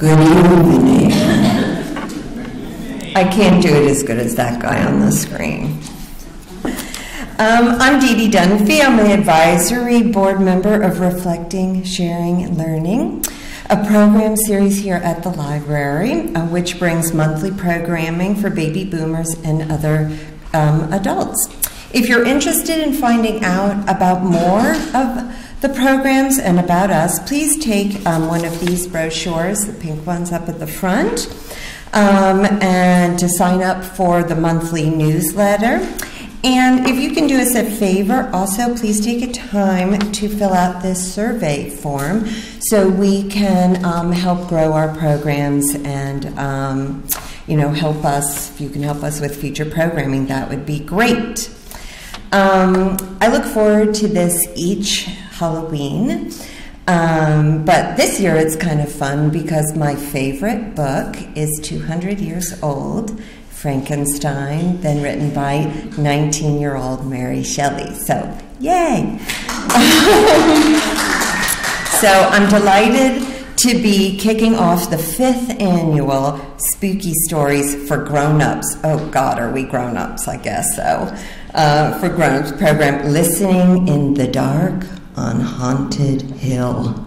Good evening. I can't do it as good as that guy on the screen. I'm Dee Dee Dunphy. I'm an advisory board member of Reflecting, Sharing and Learning, a program series here at the library, which brings monthly programming for baby boomers and other adults. If you're interested in finding out about more of the programs and about us, please take one of these brochures, the pink ones up at the front, and to sign up for the monthly newsletter. And if you can do us a favor, also please take a time to fill out this survey form so we can help grow our programs and you know, help us. If you can help us with future programming, that would be great. I look forward to this each Halloween, but this year it's kind of fun because my favorite book is 200 years old, Frankenstein, then written by 19-year-old Mary Shelley. So, yay! So I'm delighted to be kicking off the 5th annual Spooky Stories for Grown-Ups. Oh God, are we grown-ups? I guess so. For Grown-Ups program, Listening in the Dark on Haunted Hill.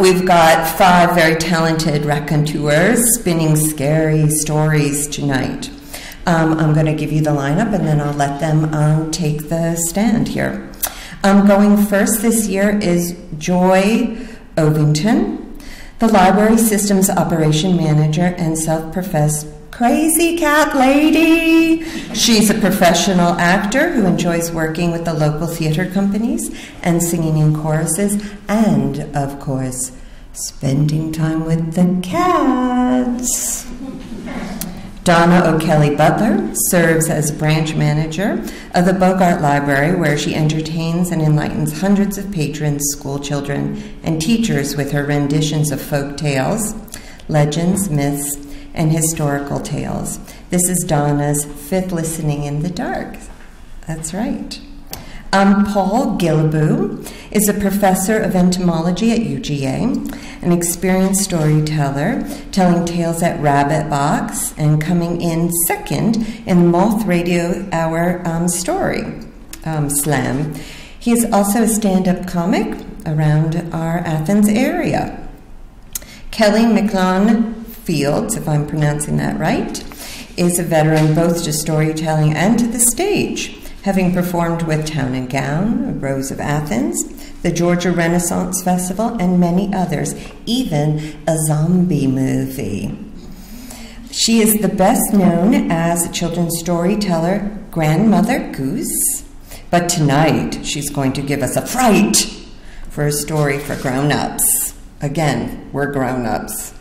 We've got 5 very talented raconteurs spinning scary stories tonight. I'm going to give you the lineup and then I'll let them take the stand here. Going first this year is Joy Ovington, the library systems operation manager and self-professed crazy cat lady. She's a professional actor who enjoys working with the local theater companies and singing in choruses and, of course, spending time with the cats. Donna O'Kelley Butler serves as branch manager of the Bogart Library, where she entertains and enlightens hundreds of patrons, school children, and teachers with her renditions of folk tales, legends, myths, and historical tales. This is Donna's 5th Listening in the Dark. That's right. Paul Gilbeau is a professor of entomology at UGA, an experienced storyteller, telling tales at Rabbit Box and coming in 2nd in the Moth Radio Hour story slam. He is also a stand-up comic around our Athens area. Kelly McLaughlin Fields, if I'm pronouncing that right, is a veteran both to storytelling and to the stage, having performed with Town and Gown, Rose of Athens, the Georgia Renaissance Festival, and many others, even a zombie movie. She is the best known as a children's storyteller, Grandmother Goose, but tonight she's going to give us a fright for a story for grown-ups. Again, we're grown-ups.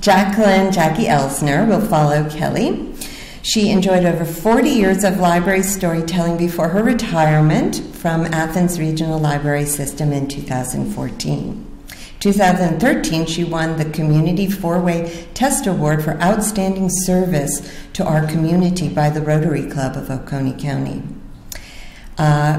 Jacqueline Jackie Elsner will follow Kelly. She enjoyed over 40 years of library storytelling before her retirement from Athens Regional Library System in 2014. 2013, she won the Community Four-Way Test Award for Outstanding Service to Our Community by the Rotary Club of Oconee County.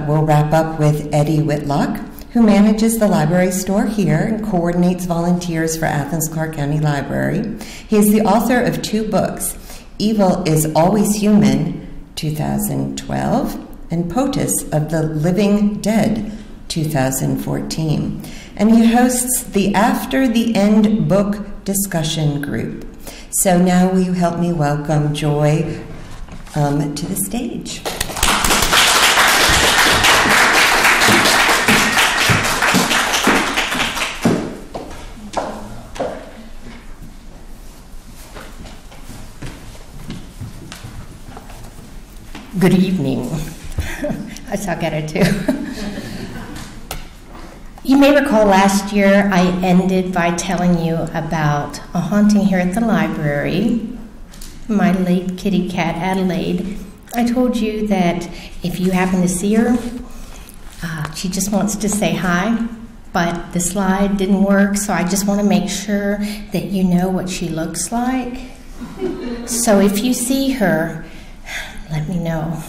We'll wrap up with Eddie Whitlock, who manages the library store here and coordinates volunteers for Athens Clark County Library. He is the author of 2 books, Evil is Always Human, 2012, and POTUS of the Living Dead, 2014. And he hosts the After the End book discussion group. So now will you help me welcome Joy to the stage? Good evening. I suck at it too. You may recall last year I ended by telling you about a haunting here at the library, my late kitty cat Adelaide. I told you that if you happen to see her, she just wants to say hi, but the slide didn't work, so I just want to make sure that you know what she looks like. So if you see her, let me know.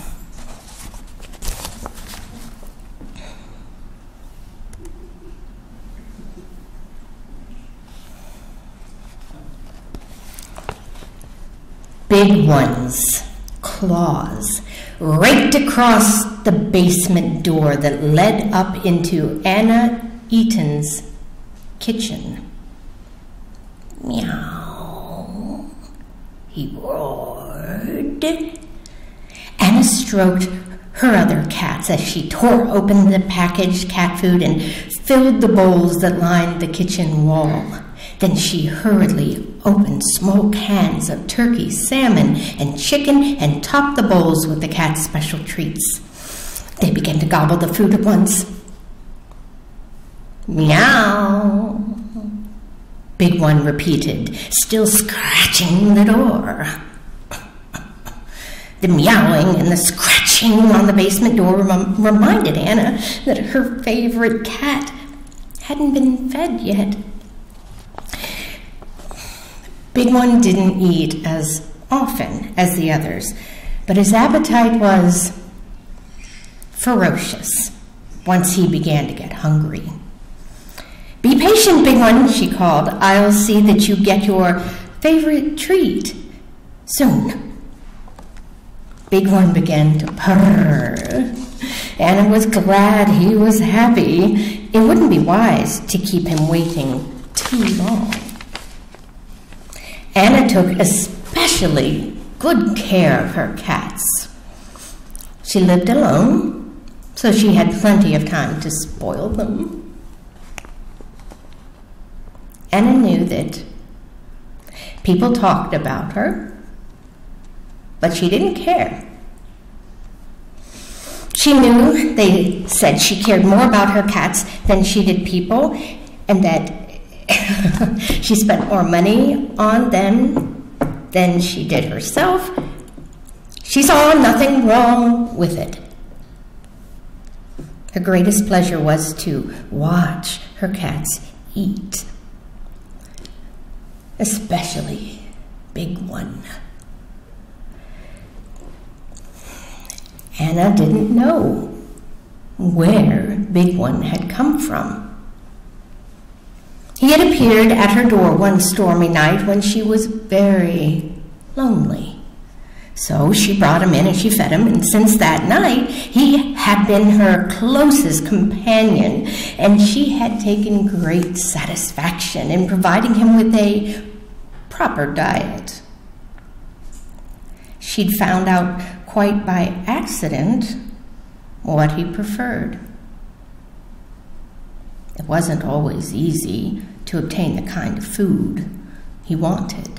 big ones, claws, raked across the basement door that led up into Anna Eaton's kitchen. Meow, he roared. Anna stroked her other cats as she tore open the packaged cat food and filled the bowls that lined the kitchen wall. Then she hurriedly opened small cans of turkey, salmon, and chicken and topped the bowls with the cat's special treats. They began to gobble the food at once. Meow, Big One repeated, still scratching the door. The meowing and the scratching on the basement door reminded Anna that her favorite cat hadn't been fed yet. Big One didn't eat as often as the others, but his appetite was ferocious once he began to get hungry. Be patient, Big One, she called. I'll see that you get your favorite treat soon. Big One began to purr. Anna was glad he was happy. It wouldn't be wise to keep him waiting too long. Anna took especially good care of her cats. She lived alone, so she had plenty of time to spoil them. Anna knew that people talked about her, but she didn't care. She knew they said she cared more about her cats than she did people, and that she spent more money on them than she did herself. She saw nothing wrong with it. Her greatest pleasure was to watch her cats eat, especially Big One. Anna didn't know where Big One had come from. He had appeared at her door one stormy night when she was very lonely. So she brought him in and she fed him, and since that night, he had been her closest companion, and she had taken great satisfaction in providing him with a proper diet. She'd found out quite by accident what he preferred. It wasn't always easy to obtain the kind of food he wanted.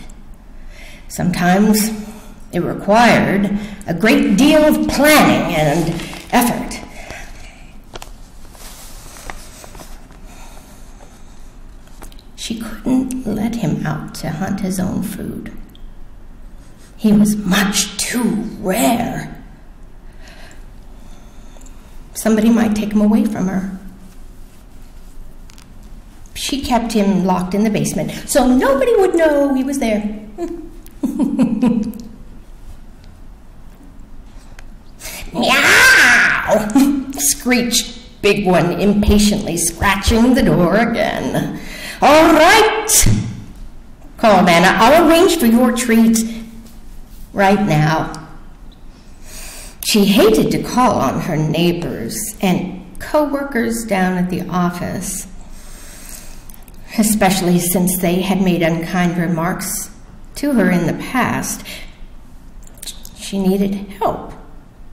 Sometimes it required a great deal of planning and effort. She couldn't let him out to hunt his own food. He was much too rare. Somebody might take him away from her. She kept him locked in the basement so nobody would know he was there. Meow! Screeched Big One, impatiently scratching the door again. All right, called Anna. I'll arrange for your treat right now. She hated to call on her neighbors and co-workers down at the office, especially since they had made unkind remarks to her in the past. She needed help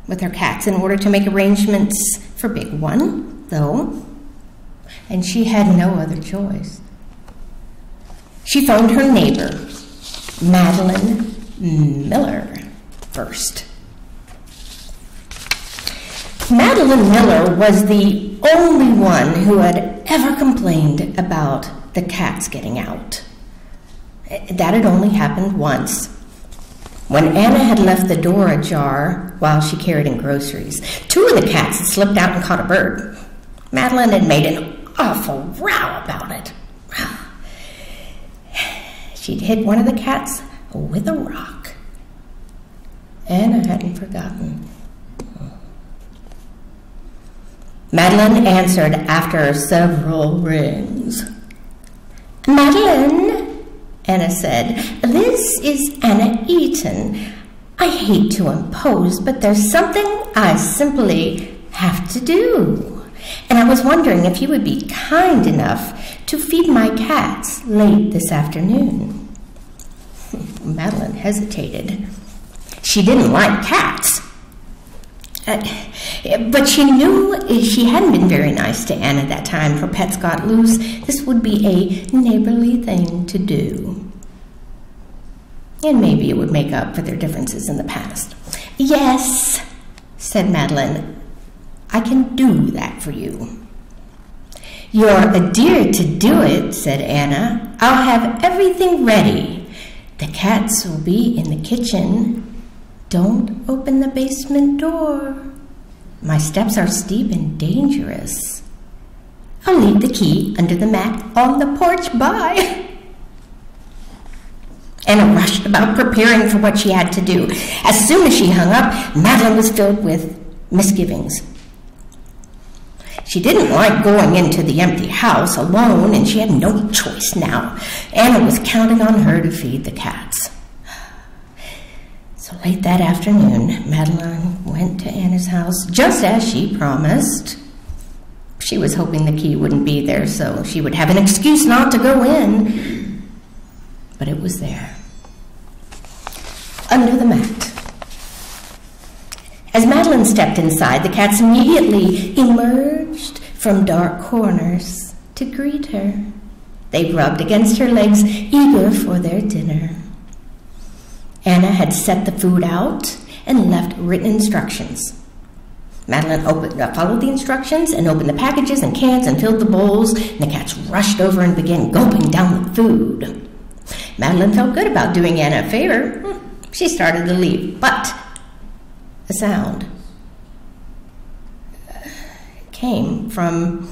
with her cats in order to make arrangements for Big One, though, and she had no other choice. She phoned her neighbor, Madeline Miller, first. Madeline Miller was the only one who had ever complained about the cats getting out. That had only happened once, when Anna had left the door ajar while she carried in groceries. Two of the cats had slipped out and caught a bird. Madeline had made an awful row about it. She'd hit one of the cats with a rock. Anna hadn't forgotten. Madeline answered after several rings. Madeline, Anna said. This is Anna Eaton. I hate to impose, but there's something I simply have to do. And I was wondering if you would be kind enough to feed my cats late this afternoon. Madeline hesitated. She didn't like cats. But she knew if she hadn't been very nice to Anna that time her pets got loose, this would be a neighborly thing to do. And maybe it would make up for their differences in the past. Yes, said Madeline, I can do that for you. You're a dear to do it, said Anna. I'll have everything ready. The cats will be in the kitchen. Don't open the basement door. My steps are steep and dangerous. I'll leave the key under the mat on the porch by. Anna rushed about preparing for what she had to do. As soon as she hung up, Madeline was filled with misgivings. She didn't like going into the empty house alone, and she had no choice now. Anna was counting on her to feed the cats. So late that afternoon, Madeline went to Anna's house, just as she promised. She was hoping the key wouldn't be there, so she would have an excuse not to go in. But it was there, under the mat. As Madeline stepped inside, the cats immediately emerged from dark corners to greet her. They rubbed against her legs, eager for their dinner. Anna had set the food out and left written instructions. Madeline followed the instructions and opened the packages and cans and filled the bowls, and the cats rushed over and began gulping down the food. Madeline felt good about doing Anna a favor. She started to leave, but a sound came from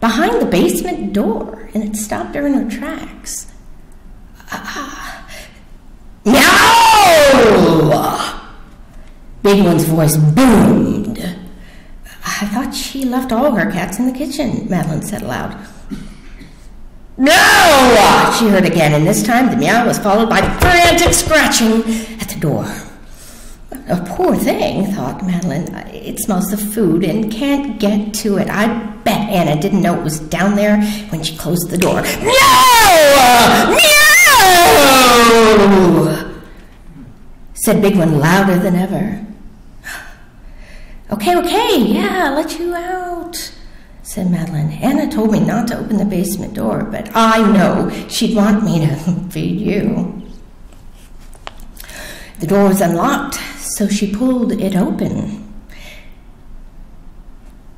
behind the basement door, and it stopped her in her tracks. No! Big One's voice boomed. I thought she left all her cats in the kitchen, Madeline said aloud. No! She heard again, and this time the meow was followed by frantic scratching at the door. A poor thing, thought Madeline. It smells of food and can't get to it. I bet Anna didn't know it was down there when she closed the door. No! No! said Big One louder than ever. Okay, yeah, I'll let you out, said Madeline. Anna told me not to open the basement door, but I know she'd want me to feed you. The door was unlocked, so she pulled it open.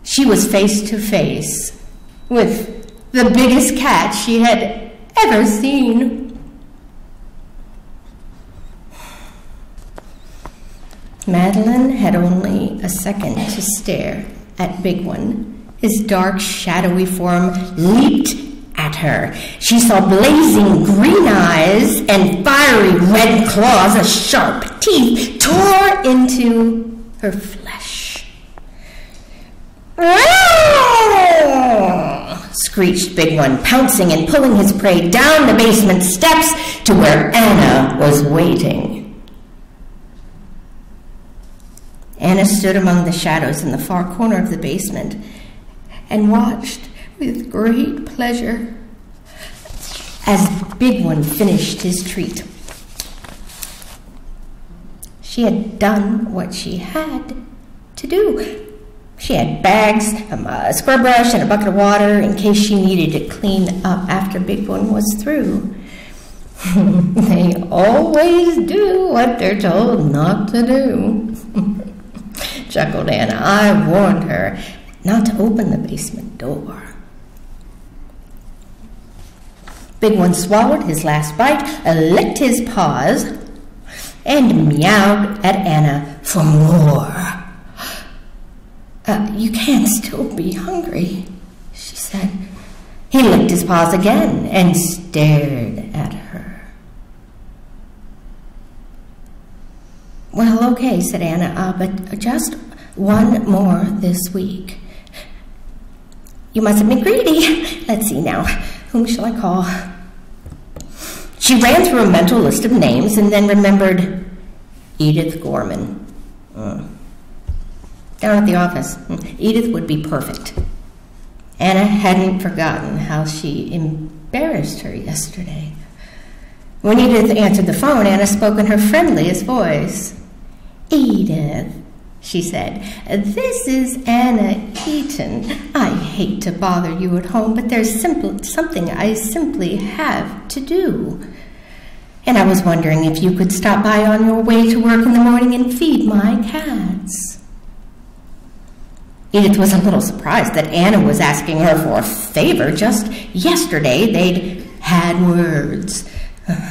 She was face to face with the biggest cat she had ever seen. Madeline had only a second to stare at Big One. His dark, shadowy form leaped at her. She saw blazing green eyes and fiery red claws as sharp teeth tore into her flesh. Screeched Big One, pouncing and pulling his prey down the basement steps to where Anna was waiting. Anna stood among the shadows in the far corner of the basement and watched with great pleasure as Big One finished his treat. She had done what she had to do. She had bags, a scrub brush, and a bucket of water in case she needed to clean up after Big One was through. They always do what they're told not to do. Chuckled Anna. I warned her not to open the basement door. Big One swallowed his last bite, licked his paws, and meowed at Anna for more. You can still be hungry, she said. He licked his paws again and stared at her. Well, okay, said Anna, but just one more this week. You must have been greedy. Let's see now. Whom shall I call? She ran through a mental list of names and then remembered Edith Gorman. Down at the office. Edith would be perfect. Anna hadn't forgotten how she embarrassed her yesterday. When Edith answered the phone, Anna spoke in her friendliest voice. "Edith," she said, "this is Anna Eaton. I hate to bother you at home, but there's something I simply have to do. And I was wondering if you could stop by on your way to work in the morning and feed my cats." Edith was a little surprised that Anna was asking her for a favor. Just yesterday, they'd had words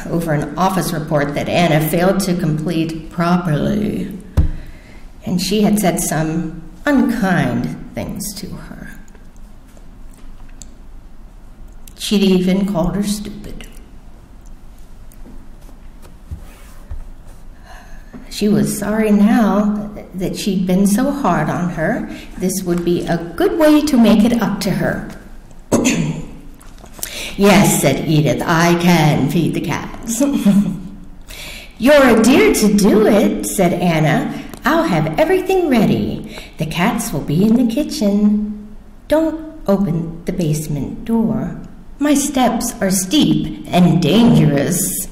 over an office report that Anna failed to complete properly. And she had said some unkind things to her. She'd even called her stupid. She was sorry now that she'd been so hard on her. This would be a good way to make it up to her. "Yes," said Edith, "I can feed the cats." "You're a dear to do it," said Anna. "I'll have everything ready. The cats will be in the kitchen. Don't open the basement door. My steps are steep and dangerous.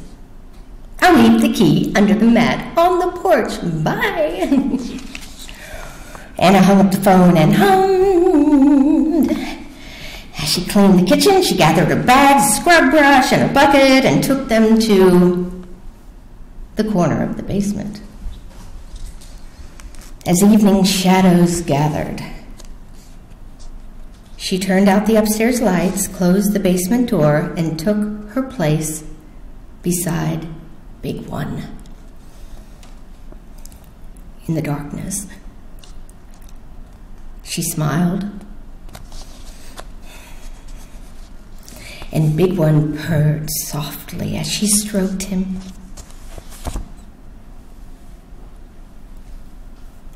I'll leave the key under the mat on the porch. Bye." Anna hung up the phone and hummed. As she cleaned the kitchen, she gathered her bags, scrub brush, and a bucket and took them to the corner of the basement. As evening shadows gathered, she turned out the upstairs lights, closed the basement door, and took her place beside Big One in the darkness. She smiled, and Big One purred softly as she stroked him.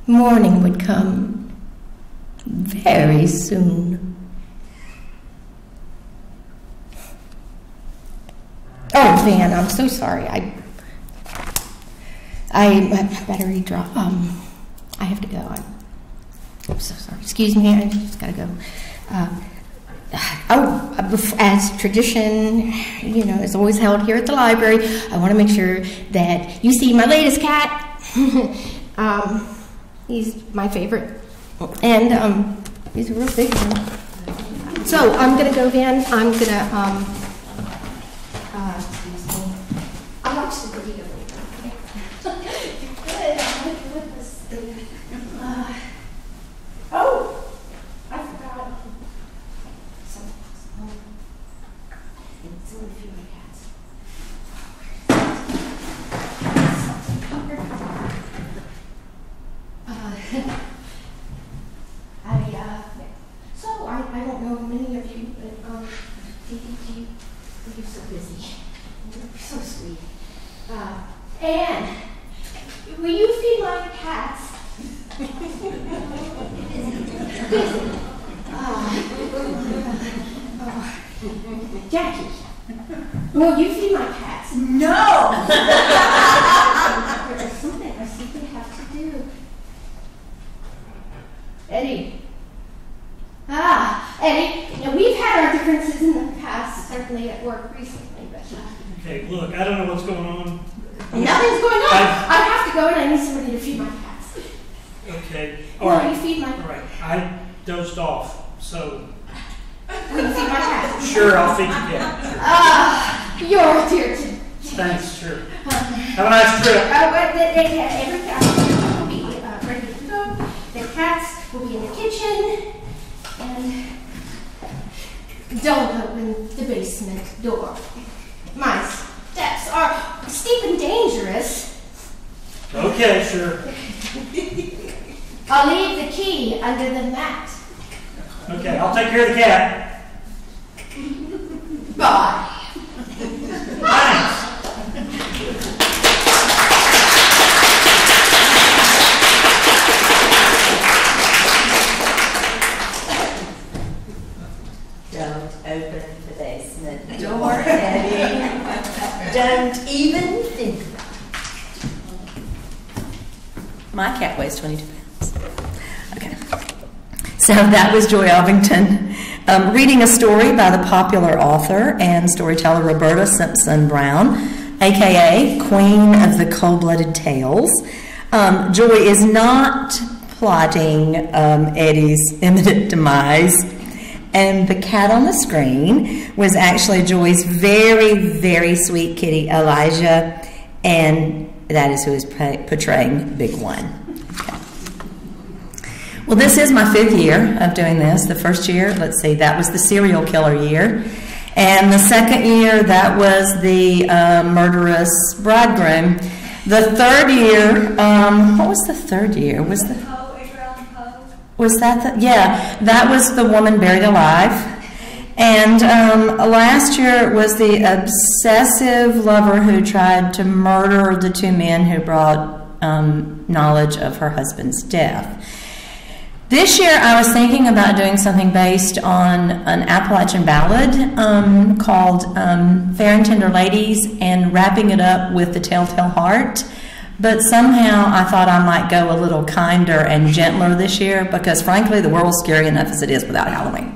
Morning would come very soon. Oh, Van, I'm so sorry. My battery dropped. I have to go. I'm so sorry. Excuse me. I just gotta go. As tradition, you know, is always held here at the library, I want to make sure that you see my latest cat. He's my favorite, and he's a real big one. So I'm gonna go, Van. I'm gonna I'll watch the video later. Okay? Good. I'm with this thing. Oh, I forgot something. It's only a few cats. I don't know many of you, but you're so busy. You're so sweet. Anne, will you feed my cats? Jackie, will you feed my cats? No! There's something I have to do. Eddie. Eddie, you know, we've had our differences in the past, certainly at work recently, but... Okay, look, I don't know what's going on. Nothing's going on. I have to go, and I need somebody to feed my cats. Okay, all right. Will you feed my cats? All right, I dozed off, so... Will you feed my cats? Sure, I'll feed you cats. Ah, sure. You're a dear too. Thanks, sure. Have a nice trip. Every cat will be ready to go. The cats will be in the kitchen, and don't open the basement door. My steps are steep and dangerous. Okay, sure. I'll leave the key under the mat. Okay, I'll take care of the cat. Bye. Bye. Open the basement door, Eddie. don't even think about it. My cat weighs 22 pounds. Okay. So that was Joy Ovington reading a story by the popular author and storyteller Roberta Simpson Brown, a.k.a. Queen of the Cold-Blooded Tales. Joy is not plotting Eddie's imminent demise, and the cat on the screen was actually Joy's very, very sweet kitty, Elijah, and that is who is portraying Big One. Okay. Well, this is my 5th year of doing this. The first year, let's see, that was the serial killer year. And the second year, that was the murderous bridegroom. The third year, what was the third year? Was the yeah, that was The Woman Buried Alive. And last year was the obsessive lover who tried to murder the 2 men who brought knowledge of her husband's death. This year I was thinking about doing something based on an Appalachian ballad called Fair and Tender Ladies, and wrapping it up with The Telltale Heart. But somehow I thought I might go a little kinder and gentler this year, because frankly the world's scary enough as it is without Halloween.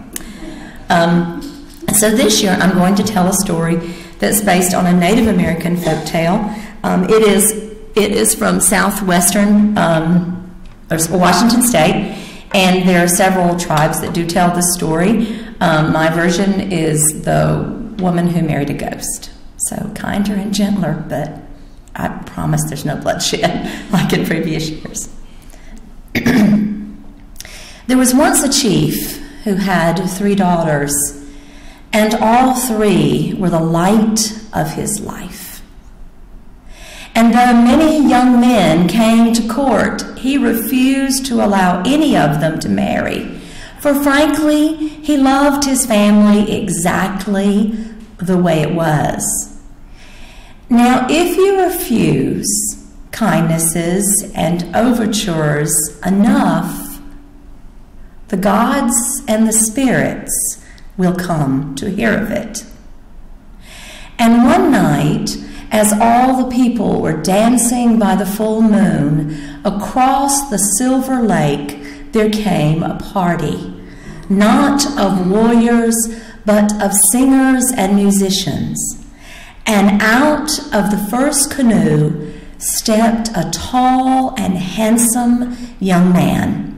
So this year I'm going to tell a story that's based on a Native American folktale. It is from southwestern Washington State, and there are several tribes that do tell this story. My version is The Woman Who Married a Ghost. So kinder and gentler, but I promise there's no bloodshed like in previous years. There was once a chief who had 3 daughters, and all 3 were the light of his life. And though many young men came to court, he refused to allow any of them to marry, for frankly, he loved his family exactly the way it was. Now, if you refuse kindnesses and overtures enough, the gods and the spirits will come to hear of it. And one night, as all the people were dancing by the full moon, across the silver lake there came a party, not of warriors, but of singers and musicians. And out of the first canoe stepped a tall and handsome young man.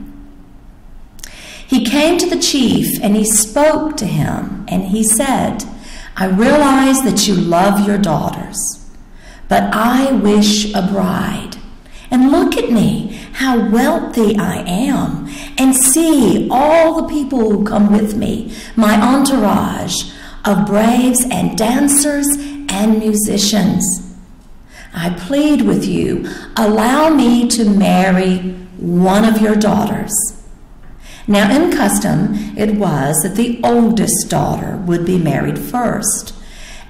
He came to the chief and he spoke to him, and he said, "I realize that you love your daughters, but I wish a bride. And look at me, how wealthy I am, and see all the people who come with me, my entourage of braves and dancers and musicians. I plead with you, allow me to marry one of your daughters." Now, in custom, it was that the oldest daughter would be married first.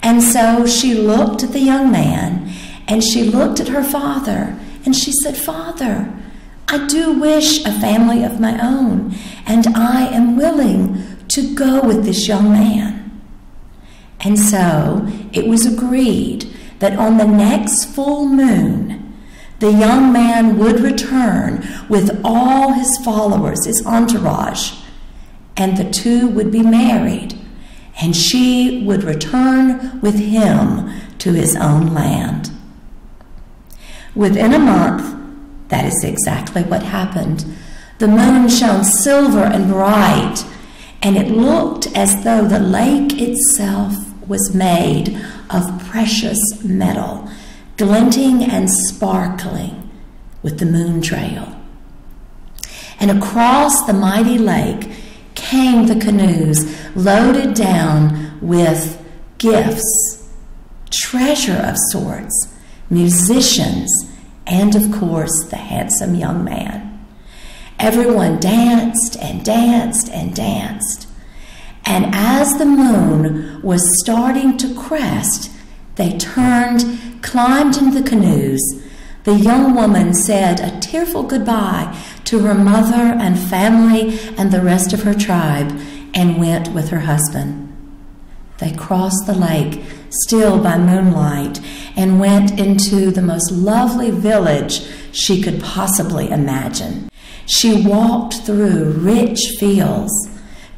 And so she looked at the young man, and she looked at her father, and she said, "Father, I do wish a family of my own, and I am willing to go with this young man." And so it was agreed that on the next full moon, the young man would return with all his followers, his entourage, and the 2 would be married, and she would return with him to his own land. Within a month, that is exactly what happened. The moon shone silver and bright, and it looked as though the lake itself was made of precious metal, glinting and sparkling with the moon trail. And across the mighty lake came the canoes loaded down with gifts, treasure of sorts, musicians, and of course the handsome young man. Everyone danced and danced and danced. And as the moon was starting to crest, they turned, climbed into the canoes. The young woman said a tearful goodbye to her mother and family and the rest of her tribe, and went with her husband. They crossed the lake still by moonlight, and went into the most lovely village she could possibly imagine. She walked through rich fields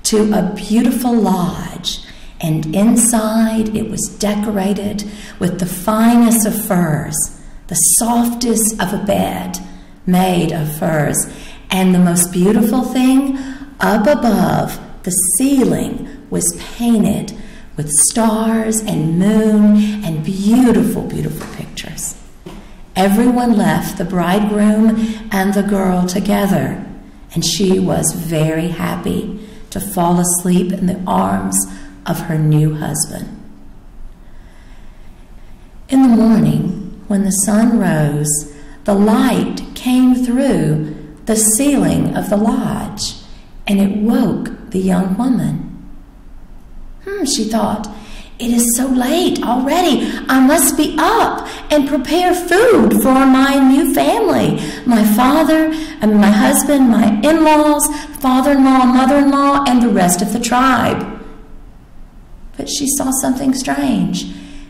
to a beautiful lodge, and inside it was decorated with the finest of furs, the softest of a bed made of furs, and the most beautiful thing, up above, the ceiling was painted with stars and moon and beautiful, beautiful pictures. Everyone left the bridegroom and the girl together, and she was very happy to fall asleep in the arms of her new husband. In the morning, when the sun rose, the light came through the ceiling of the lodge, and it woke the young woman. She thought, it is so late already. I must be up and prepare food for my new family. My father and my husband, my in-laws, father-in-law, mother-in-law, and the rest of the tribe. But she saw something strange.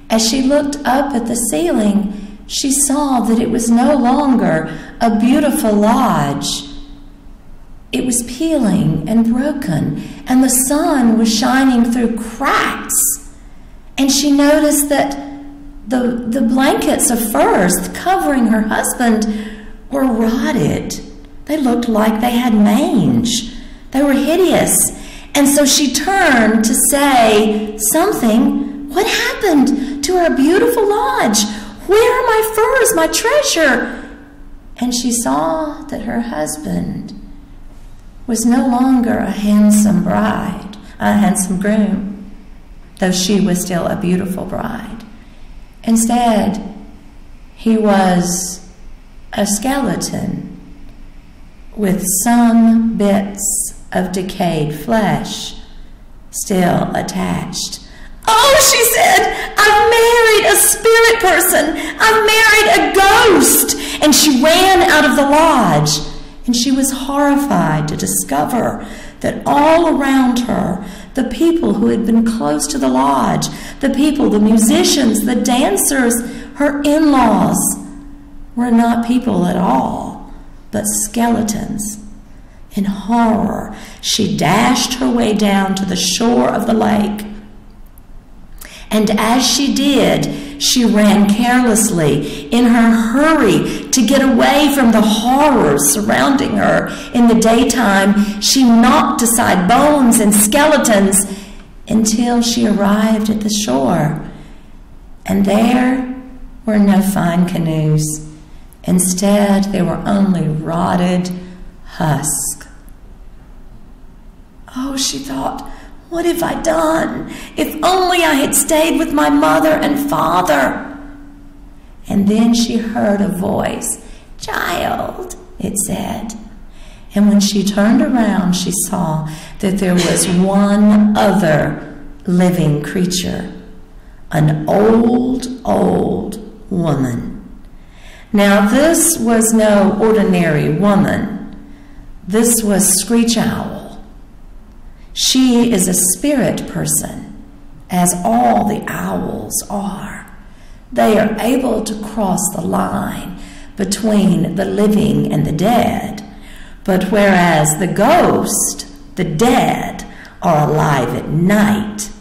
As she looked up at the ceiling, she saw that it was no longer a beautiful lodge. It was peeling and broken, and the sun was shining through cracks. And she noticed that the blankets of furs covering her husband were rotted. They looked like they had mange. They were hideous. And so she turned to say something. What happened to our beautiful lodge? Where are my furs, my treasure? And she saw that her husband was no longer a handsome bride, a handsome groom, though she was still a beautiful bride. Instead, he was a skeleton with some bits of decayed flesh still attached. Oh, she said, I've married a spirit person. I've married a ghost. And she ran out of the lodge. And she was horrified to discover that all around her, the people who had been close to the lodge, the people, the musicians, the dancers, her in-laws, were not people at all, but skeletons. In horror, she dashed her way down to the shore of the lake. And as she did, she ran carelessly in her hurry to get away from the horrors surrounding her. In the daytime, she knocked aside bones and skeletons until she arrived at the shore. And there were no fine canoes. Instead, there were only rotted husks. Oh, she thought, what have I done? If only I had stayed with my mother and father. And then she heard a voice. Child, it said. And when she turned around, she saw that there was one other living creature, an old, old woman. Now, this was no ordinary woman. This was Screech Owl. She is a spirit person, as all the owls are. They are able to cross the line between the living and the dead. But whereas the ghost, the dead, are alive at night,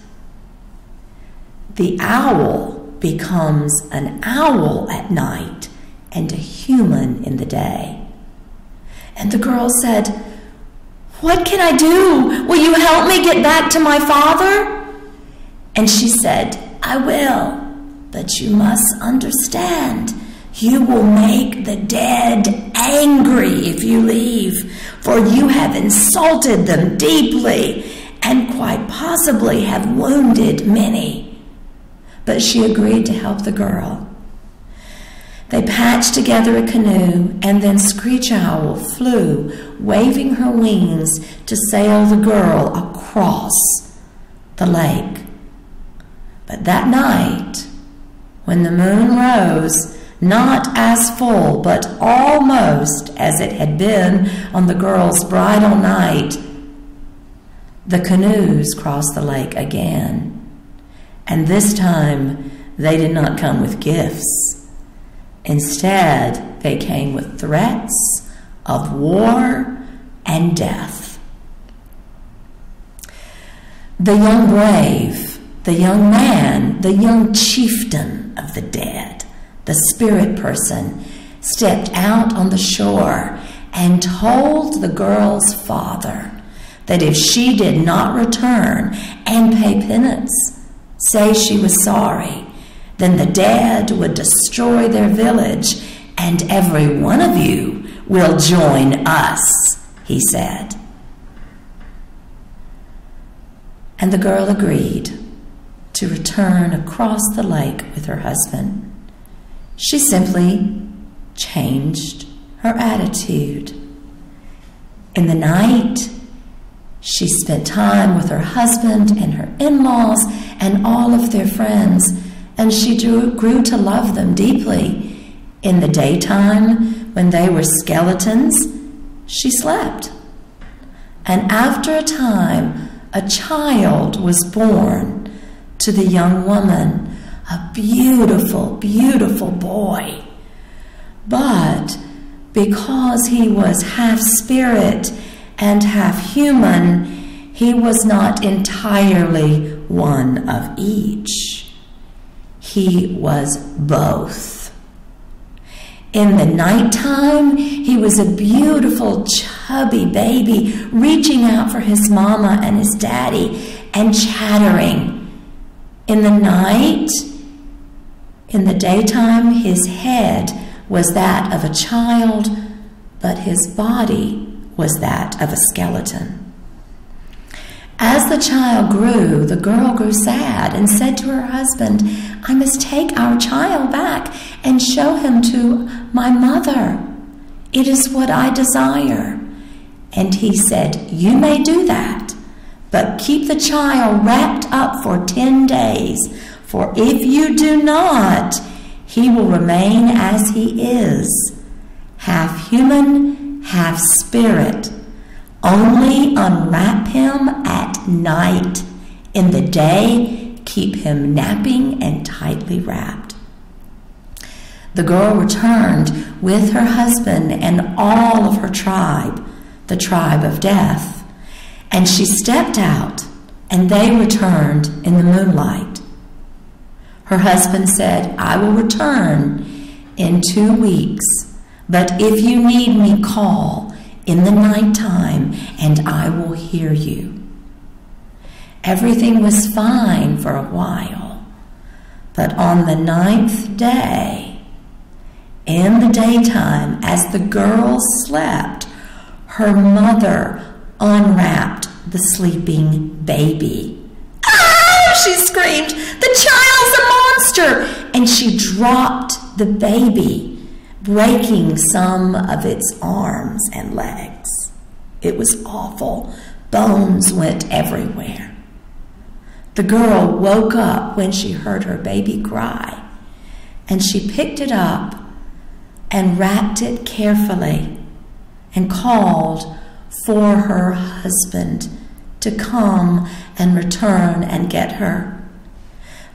the owl becomes an owl at night and a human in the day. And the girl said, what can I do? Will you help me get back to my father? And she said, I will, but you must understand, you will make the dead angry if you leave, for you have insulted them deeply and quite possibly have wounded many. But she agreed to help the girl. They patched together a canoe, and then Screech Owl flew, waving her wings, to sail the girl across the lake. But that night, when the moon rose, not as full, but almost as it had been on the girl's bridal night, the canoes crossed the lake again. And this time, they did not come with gifts. Instead, they came with threats of war and death. The young brave, the young man, the young chieftain of the dead, the spirit person, stepped out on the shore and told the girl's father that if she did not return and pay penance, say she was sorry, then the dead would destroy their village and every one of you will join us, he said. And the girl agreed to return across the lake with her husband. She simply changed her attitude. In the night, she spent time with her husband and her in-laws and all of their friends, and she grew to love them deeply. In the daytime, when they were skeletons, she slept. And after a time, a child was born to the young woman, a beautiful, beautiful boy. But because he was half spirit and half human, he was not entirely one of each. He was both. In the nighttime, he was a beautiful, chubby baby reaching out for his mama and his daddy and chattering. In the night, in the daytime, his head was that of a child, but his body was that of a skeleton. As the child grew, the girl grew sad and said to her husband, "I must take our child back and show him to my mother. It is what I desire." And he said, "You may do that, but keep the child wrapped up for 10 days, for if you do not, he will remain as he is, half human, half spirit. Only unwrap him at night. In the day, keep him napping and tightly wrapped." The girl returned with her husband and all of her tribe, the tribe of death, and she stepped out, and they returned in the moonlight. Her husband said, "I will return in 2 weeks, but if you need me, call in the nighttime and I will hear you." Everything was fine for a while, but on the 9th day, in the daytime, as the girl slept, her mother unwrapped the sleeping baby. "Oh!" she screamed, "the child's a monster!" And she dropped the baby, breaking some of its arms and legs. It was awful. Bones went everywhere. The girl woke up when she heard her baby cry, and she picked it up and wrapped it carefully and called for her husband to come and return and get her.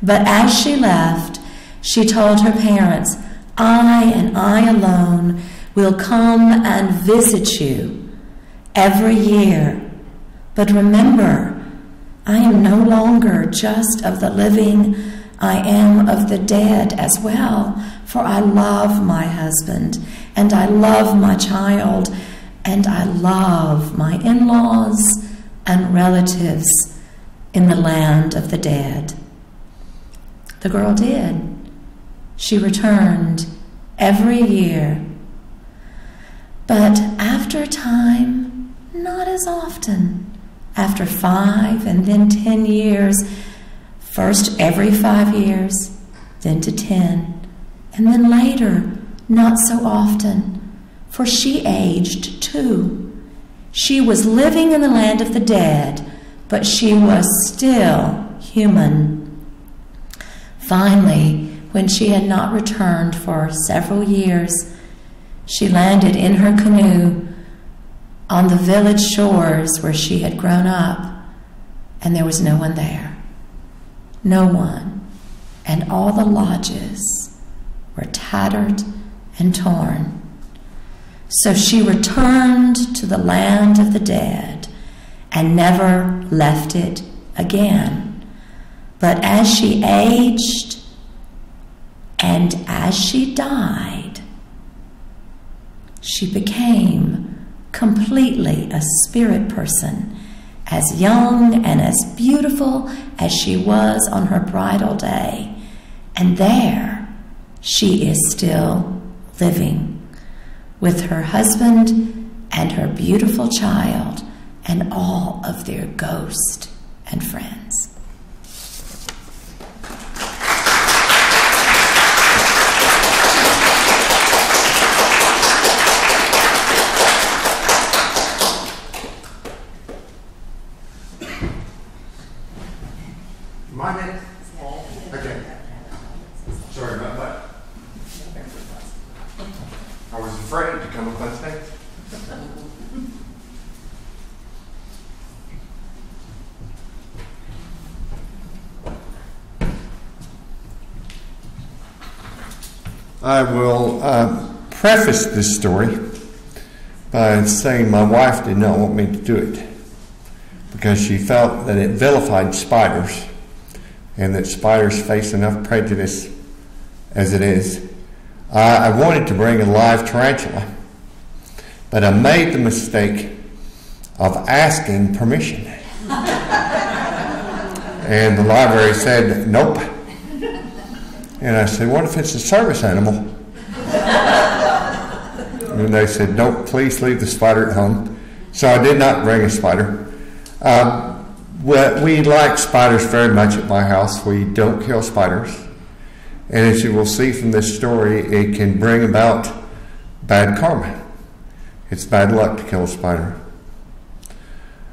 But as she left, she told her parents, "I and I alone will come and visit you every year. But remember, I am no longer just of the living, I am of the dead as well, for I love my husband, and I love my child, and I love my in-laws and relatives in the land of the dead." The girl did. She returned every year, but after a time, not as often. After 5 and then 10 years, first every 5 years, then to 10, and then later, not so often, for she aged too. She was living in the land of the dead, but she was still human. Finally, when she had not returned for several years, she landed in her canoe on the village shores where she had grown up, and there was no one there. no one, and all the lodges were tattered and torn. So she returned to the land of the dead and never left it again. But as she aged and as she died, she became completely a spirit person, as young and as beautiful as she was on her bridal day. And there she is still living with her husband and her beautiful child and all of their ghosts and friends. I will preface this story by saying my wife did not want me to do it because she felt that it vilified spiders and that spiders face enough prejudice as it is. I wanted to bring a live tarantula, but I made the mistake of asking permission. And the library said, nope. And I said, what if it's a service animal? And they said, nope, please leave the spider at home. So I did not bring a spider. We like spiders very much at my house. We don't kill spiders. And as you will see from this story, it can bring about bad karma. It's bad luck to kill a spider.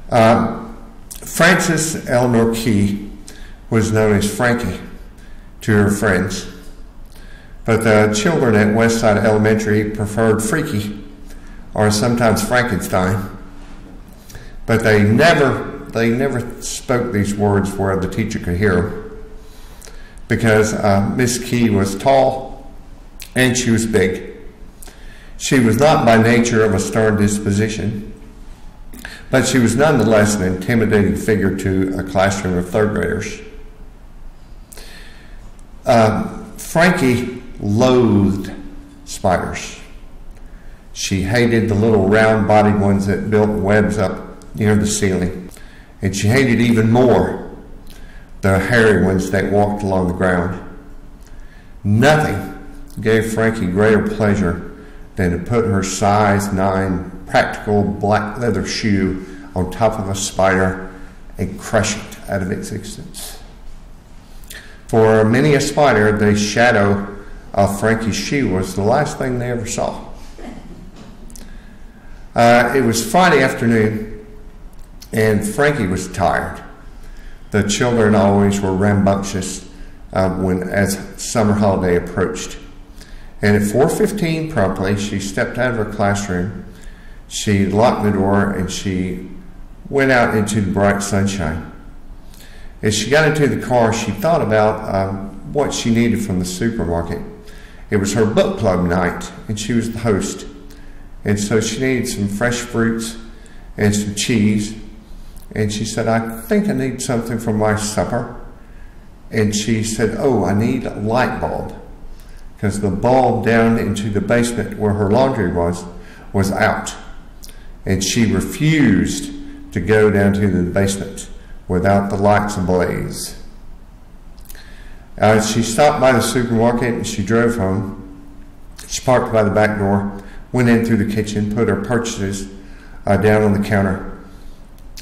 Frances Eleanor Key was known as Frankie to her friends, but the children at Westside Elementary preferred Freaky, or sometimes Frankenstein, but they never spoke these words where the teacher could hear them, because Miss Key was tall and she was big. She was not by nature of a stern disposition, but she was nonetheless an intimidating figure to a classroom of third graders. Frankie loathed spiders. She hated the little round-bodied ones that built webs up near the ceiling. And she hated even more the hairy ones that walked along the ground. Nothing gave Frankie greater pleasure than to put her size 9 practical black leather shoe on top of a spider and crush it out of its existence. For many a spider, the shadow of Frankie's shoe was the last thing they ever saw. It was Friday afternoon, and Frankie was tired. The children always were rambunctious as summer holiday approached. And at 4:15 promptly, she stepped out of her classroom. She locked the door, and she went out into the bright sunshine. As she got into the car, she thought about what she needed from the supermarket. It was her book club night, and she was the host. And so she needed some fresh fruits and some cheese. And she said, I think I need something for my supper. And she said, oh, I need a light bulb, because the bulb down into the basement where her laundry was out. And she refused to go down to the basement without the lights ablaze. She stopped by the supermarket and she drove home. She parked by the back door, went in through the kitchen, put her purchases down on the counter,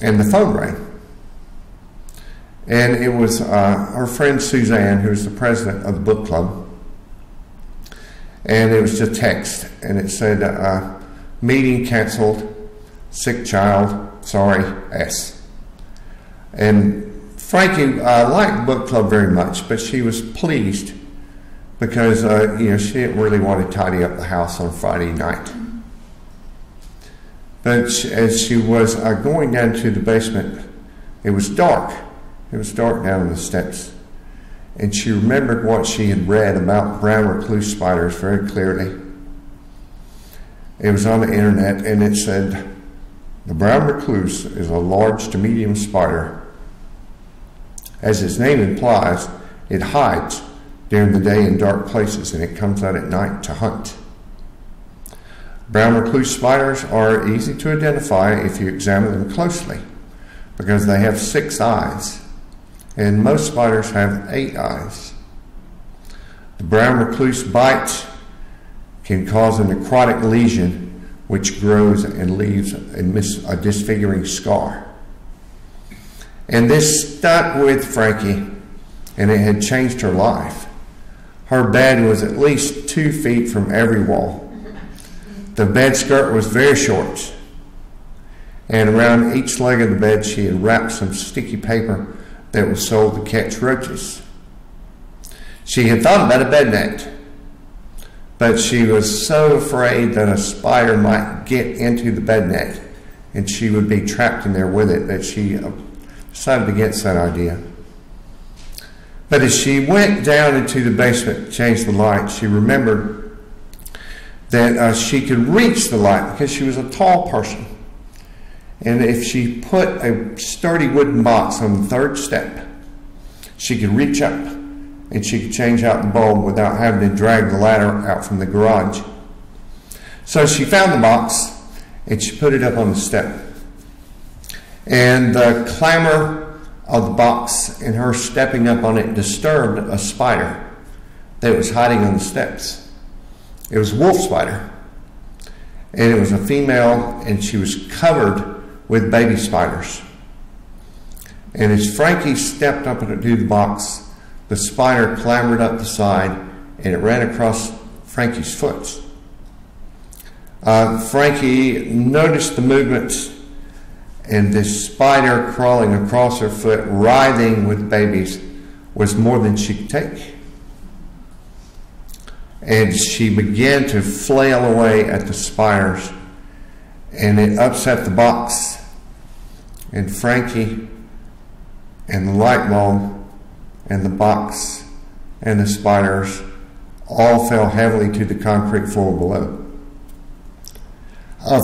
and the phone rang. And it was her friend Suzanne, who was the president of the book club. And it was just a text, and it said, meeting canceled, sick child, sorry, S. And Frankie liked book club very much, but she was pleased because she didn't really want to tidy up the house on Friday night. But as she was going down to the basement, it was dark. It was dark down in the steps. and she remembered what she had read about brown recluse spiders very clearly. It was on the internet, and it said, the brown recluse is a large to medium spider. As its name implies, it hides during the day in dark places, and it comes out at night to hunt. Brown recluse spiders are easy to identify if you examine them closely, because they have 6 eyes, and most spiders have 8 eyes. The brown recluse bites can cause a necrotic lesion, which grows and leaves a disfiguring scar. And this stuck with Frankie, and it had changed her life. Her bed was at least 2 feet from every wall. The bed skirt was very short, and around each leg of the bed she had wrapped some sticky paper that was sold to catch roaches. She had thought about a bed net, but she was so afraid that a spider might get into the bed net and she would be trapped in there with it that she decided against that idea. But as she went down into the basement to change the light, she remembered that she could reach the light because she was a tall person. And if she put a sturdy wooden box on the 3rd step, she could reach up and she could change out the bulb without having to drag the ladder out from the garage. So she found the box and she put it up on the step. And the clamor of the box and her stepping up on it disturbed a spider that was hiding on the steps. It was a wolf spider, and it was a female, and she was covered with baby spiders. And as Frankie stepped up into the box, the spider clambered up the side, and it ran across Frankie's foot. Frankie noticed the movements, and this spider crawling across her foot, writhing with babies, was more than she could take. And she began to flail away at the spiders, and it upset the box and Frankie and the light bulb and the box and the spiders all fell heavily to the concrete floor below.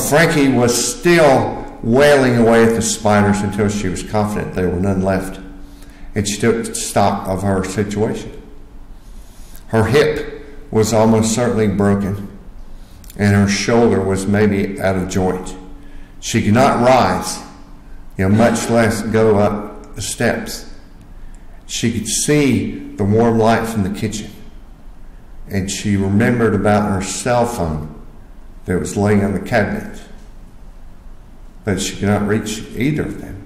Frankie was still wailing away at the spiders until she was confident there were none left, and she took stock of her situation. Her hip was almost certainly broken, and her shoulder was maybe out of joint. She could not rise, much less go up the steps. She could see the warm light from the kitchen, and she remembered about her cell phone that was laying on the cabinet, but she could not reach either of them.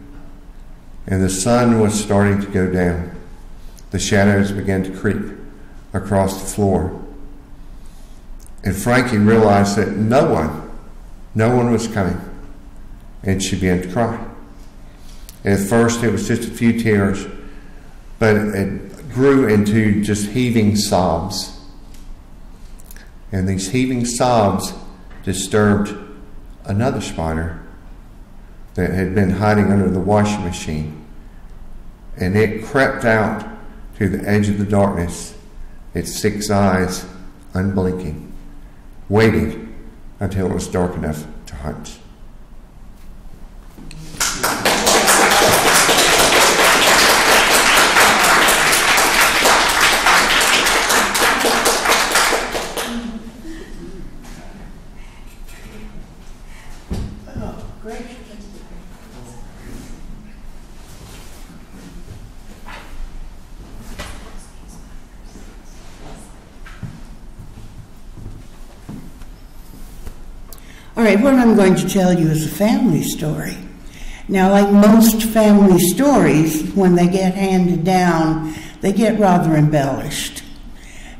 And the sun was starting to go down. The shadows began to creep across the floor. And Frankie realized that no one was coming, and she began to cry. At first it was just a few tears, but it grew into just heaving sobs. And these heaving sobs disturbed another spider that had been hiding under the washing machine, and it crept out to the edge of the darkness, its 6 eyes unblinking, waiting until it was dark enough to hunt. What I'm going to tell you is a family story. Now, like most family stories, when they get handed down, they get rather embellished.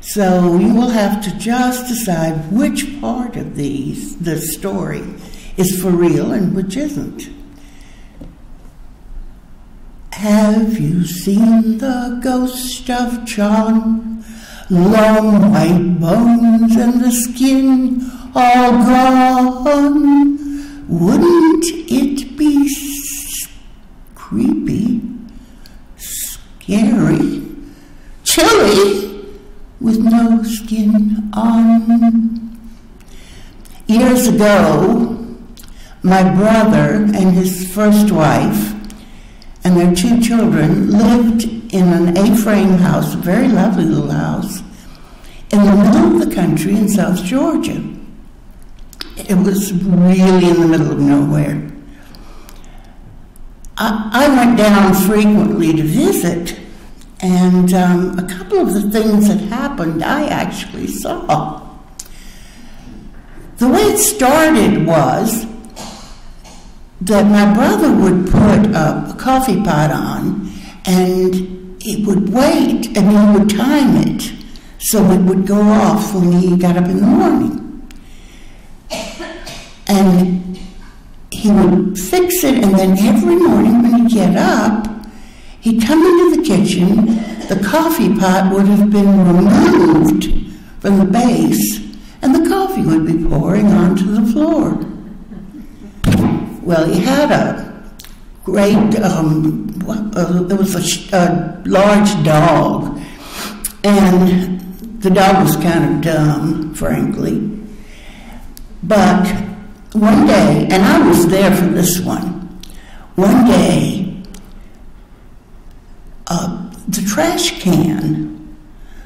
So you will have to just decide which part of the story is for real and which isn't. Have you seen the ghost of John? Long white bones and the skin all gone. Wouldn't it be creepy, scary, chilly with no skin on. Years ago, my brother and his first wife and their two children lived in an A-frame house, a very lovely little house, in the middle of the country in South Georgia. It was really in the middle of nowhere. I went down frequently to visit, and a couple of the things that happened I actually saw. The way it started was that my brother would put a coffee pot on, and it would wait, and he would time it so it would go off when he got up in the morning. And he would fix it, and then every morning when he'd get up, he'd come into the kitchen, the coffee pot would have been removed from the base, and the coffee would be pouring onto the floor. Well, he had a great, there was a large dog, and the dog was kind of dumb, frankly. But one day, and I was there for this one day, the trash can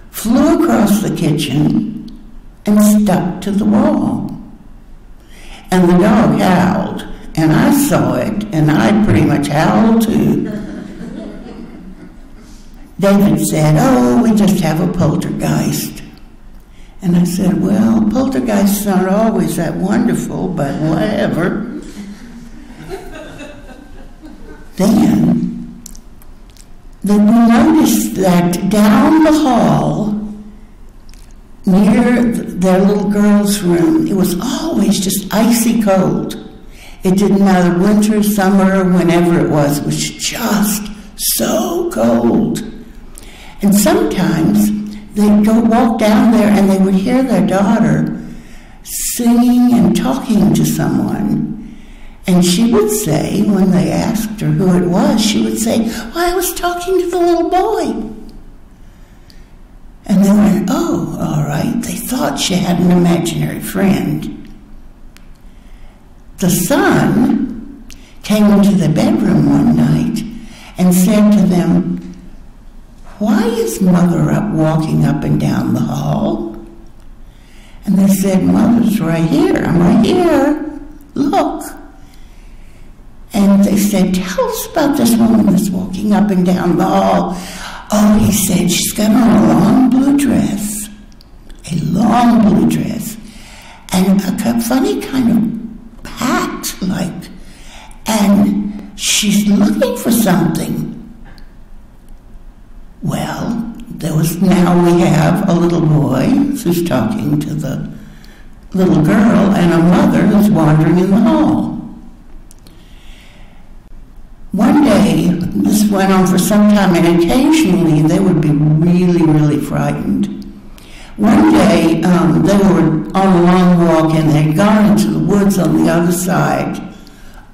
flew across the kitchen and stuck to the wall. And the dog howled, and I saw it, and I pretty much howled too. David said, "Oh, we just have a poltergeist." And I said, "Well, poltergeists aren't always that wonderful, but whatever." Then we noticed that down the hall, near their little girl's room, it was always just icy cold. It didn't matter winter, summer, whenever it was just so cold. And sometimes they'd go walk down there and they would hear their daughter singing and talking to someone. And she would say, when they asked her who it was, she would say, "Well, I was talking to the little boy." And they went, "Oh, all right." They thought she had an imaginary friend. The son came into the bedroom one night and said to them, "Why is Mother up walking up and down the hall?" And they said, "Mother's right here. I'm right here. Look." And they said, "Tell us about this woman that's walking up and down the hall." "Oh," he said, "she's got on a long blue dress, and a funny kind of hat, like, and she's looking for something." Well, there was, now we have a little boy who's talking to the little girl and a mother who's wandering in the hall. One day, this went on for some time, and occasionally they would be really, really frightened. One day, they were on a long walk, and they'd gone into the woods on the other side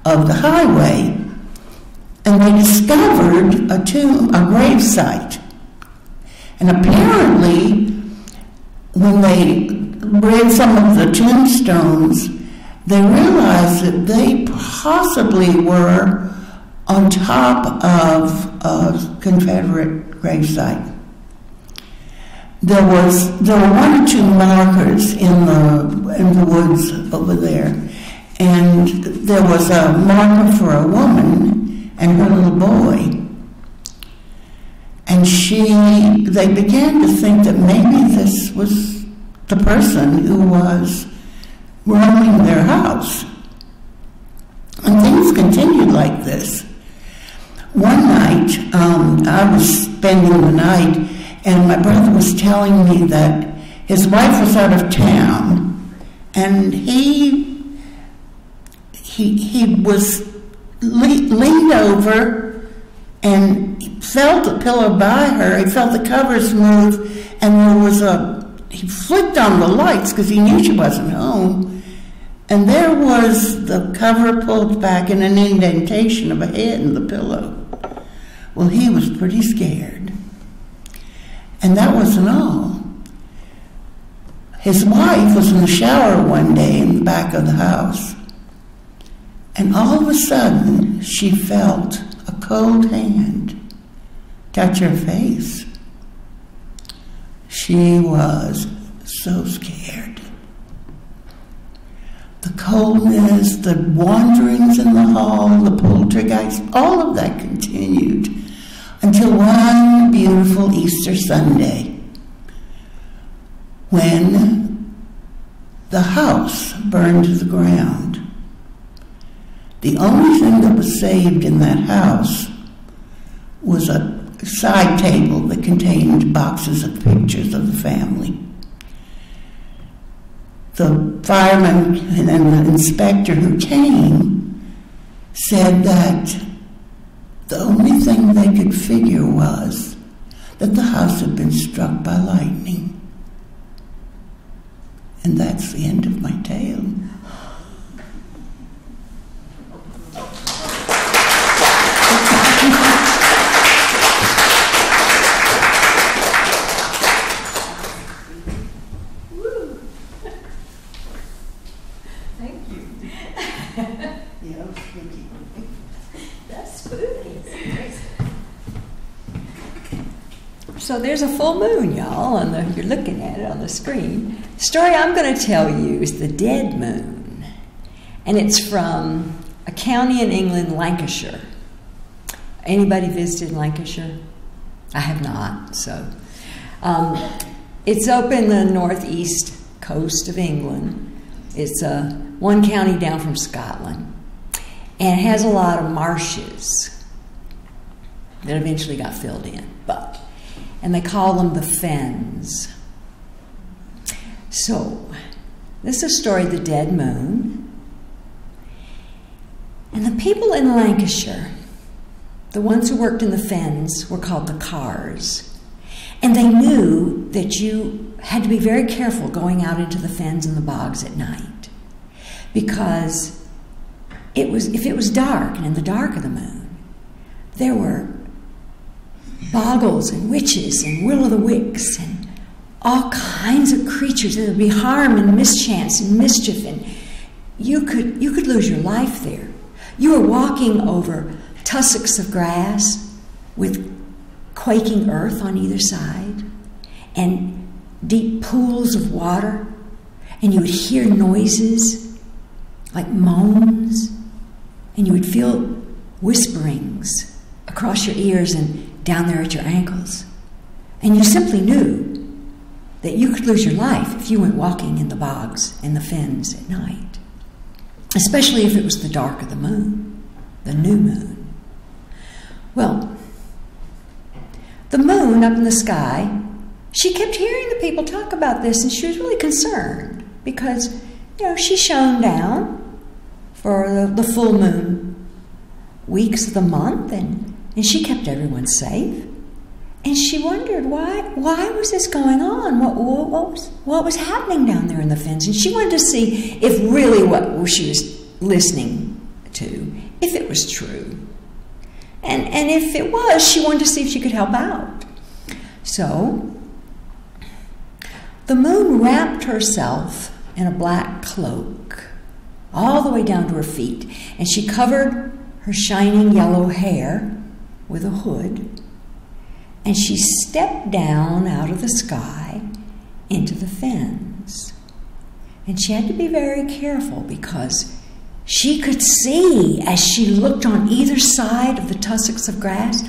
of the highway, and they discovered a tomb, a grave site. And apparently, when they read some of the tombstones, they realized that they possibly were on top of a Confederate gravesite. There were one or two markers in the woods over there, and there was a marker for a woman and her little boy. And they began to think that maybe this was the person who was roaming their house. And things continued like this. One night, I was spending the night, and my brother was telling me that his wife was out of town, and he was leaned over and felt the pillow by her. He felt the covers move, and he flicked on the lights because he knew she wasn't home, and there was the cover pulled back and an indentation of a head in the pillow. Well, he was pretty scared. And that wasn't all. His wife was in the shower one day in the back of the house, and all of a sudden she felt a cold hand touch her face. She was so scared. The coldness, the wanderings in the hall, the poltergeist, all of that continued until one beautiful Easter Sunday when the house burned to the ground. The only thing that was saved in that house was a side table that contained boxes of pictures of the family. The fireman and the inspector who came said that the only thing they could figure was that the house had been struck by lightning. And that's the end of my tale. So there's a full moon, y'all, and you're looking at it on the screen. The story I'm going to tell you is the Dead Moon, and it's from a county in England, Lancashire. Anybody visited Lancashire? I have not, so. It's up in the northeast coast of England. It's one county down from Scotland, and it has a lot of marshes that eventually got filled in, but. And they call them the Fens. So, this is a story of the Dead Moon. And the people in Lancashire, the ones who worked in the Fens, were called the Cars. And they knew that you had to be very careful going out into the fens and the bogs at night. Because if it was dark, and in the dark of the moon, there were Boggles and witches and will o' the wicks and all kinds of creatures that would be harm and mischance and mischief, and you could lose your life there. You were walking over tussocks of grass with quaking earth on either side and deep pools of water, and you would hear noises like moans, and you would feel whisperings across your ears and down there at your ankles. And you simply knew that you could lose your life if you went walking in the bogs and the fens at night, especially if it was the dark of the moon, the new moon. Well, the moon up in the sky, she kept hearing the people talk about this, and she was really concerned because, you know, she shone down for the full moon weeks of the month, and she kept everyone safe, and she wondered why was this going on? What was happening down there in the fens? And she wanted to see if really what she was listening to, if it was true, and if it was, she wanted to see if she could help out. So the moon wrapped herself in a black cloak all the way down to her feet, and she covered her shining yellow hair with a hood, and she stepped down out of the sky into the fens. And she had to be very careful because she could see, as she looked on either side of the tussocks of grass,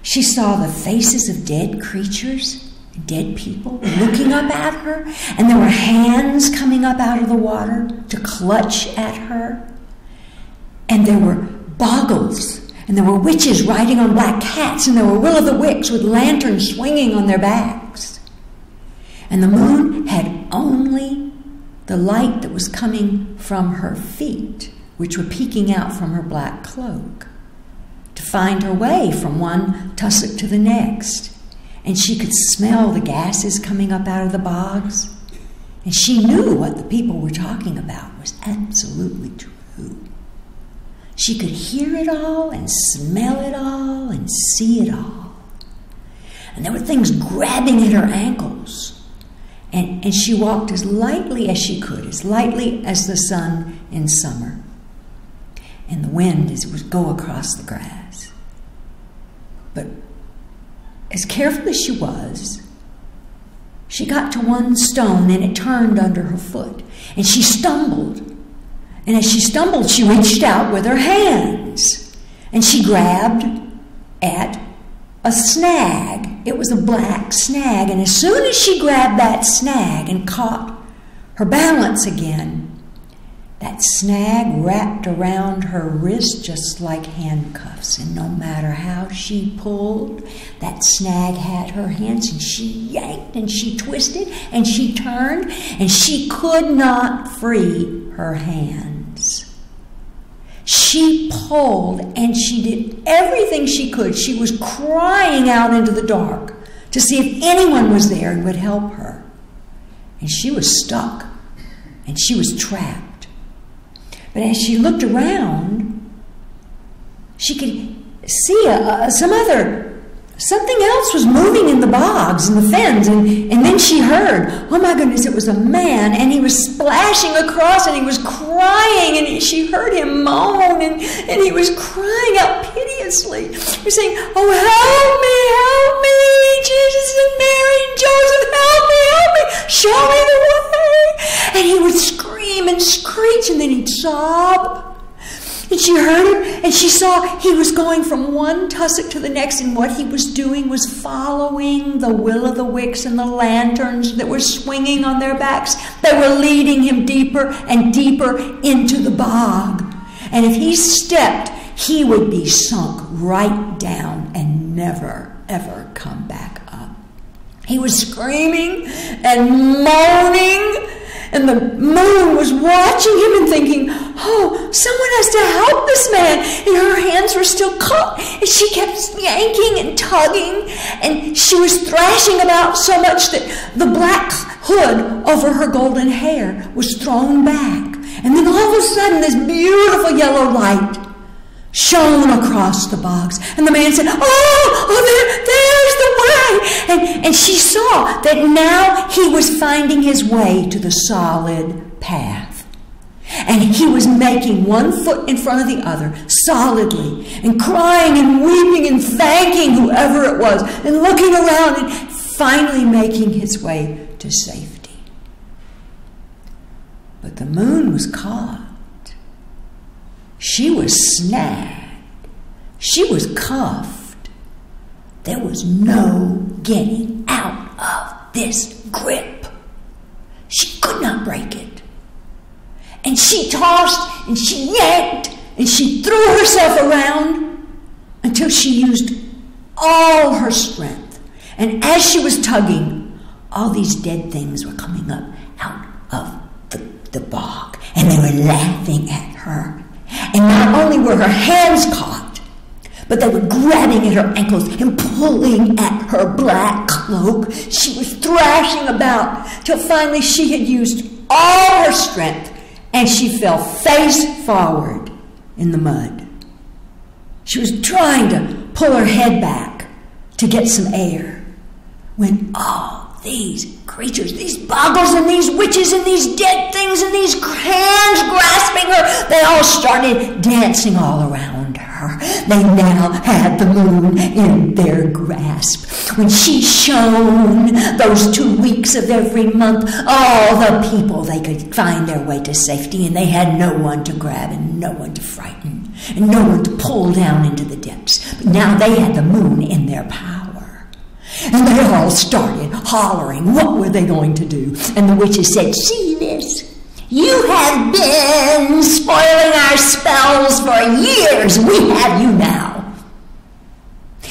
she saw the faces of dead creatures, dead people looking up at her, and there were hands coming up out of the water to clutch at her, and there were Boggles, and there were witches riding on black cats, and there were will o' the wicks with lanterns swinging on their backs. And the moon had only the light that was coming from her feet, which were peeking out from her black cloak, to find her way from one tussock to the next. And she could smell the gases coming up out of the bogs. And she knew what the people were talking about was absolutely true. She could hear it all and smell it all and see it all. And there were things grabbing at her ankles And she walked as lightly as she could, as lightly as the sun in summer. And the wind would go across the grass. But as careful as she was, she got to one stone and it turned under her foot. And she stumbled. And as she stumbled, she reached out with her hands. And she grabbed at a snag. It was a black snag, and as soon as she grabbed that snag and caught her balance again, that snag wrapped around her wrist just like handcuffs, and no matter how she pulled, that snag had her hands, and she yanked, and she twisted, and she turned, and she could not free her hands. She pulled, and she did everything she could. She was crying out into the dark to see if anyone was there and would help her. And she was stuck, and she was trapped. But as she looked around, she could see something else was moving in the bogs and the fens, and then she heard, oh my goodness, it was a man, and he was splashing across, and he was crying, and she heard him moan, and he was crying out piteously. He was saying, oh, help me, Jesus and Mary and Joseph, help me, show me the way. And he would scream and screech, and then he'd sob. And she heard him, and she saw he was going from one tussock to the next, and what he was doing was following the will o' the wicks and the lanterns that were swinging on their backs. They were leading him deeper and deeper into the bog. And if he stepped, he would be sunk right down and never, ever come back up. He was screaming and moaning, and the moon was watching him and thinking, oh, someone has to help this man. And her hands were still caught, and she kept yanking and tugging, and she was thrashing about so much that the black hood over her golden hair was thrown back. And then all of a sudden, this beautiful yellow light shone across the box, and the man said, oh, there's the way. And she saw that now he was finding his way to the solid path, and he was making one foot in front of the other solidly, and crying and weeping and thanking whoever it was, and looking around, and finally making his way to safety. But the moon was caught. She was snagged. She was cuffed. There was no getting out of this grip. She could not break it. And she tossed, and she yanked, and she threw herself around until she used all her strength. And as she was tugging, all these dead things were coming up out of the bog, and they were laughing at her. And not only were her hands caught, but they were grabbing at her ankles and pulling at her black cloak. She was thrashing about till finally she had used all her strength, and she fell face forward in the mud. She was trying to pull her head back to get some air when all these creatures, these boggles and these witches and these dead things and these hands grasping her, they all started dancing all around her. They now had the moon in their grasp. When she shone those 2 weeks of every month, all the people, they could find their way to safety, and they had no one to grab and no one to frighten and no one to pull down into the depths. But now they had the moon in their power. And they all started hollering. What were they going to do? And the witches said, see this? You have been spoiling our spells for years. We have you now.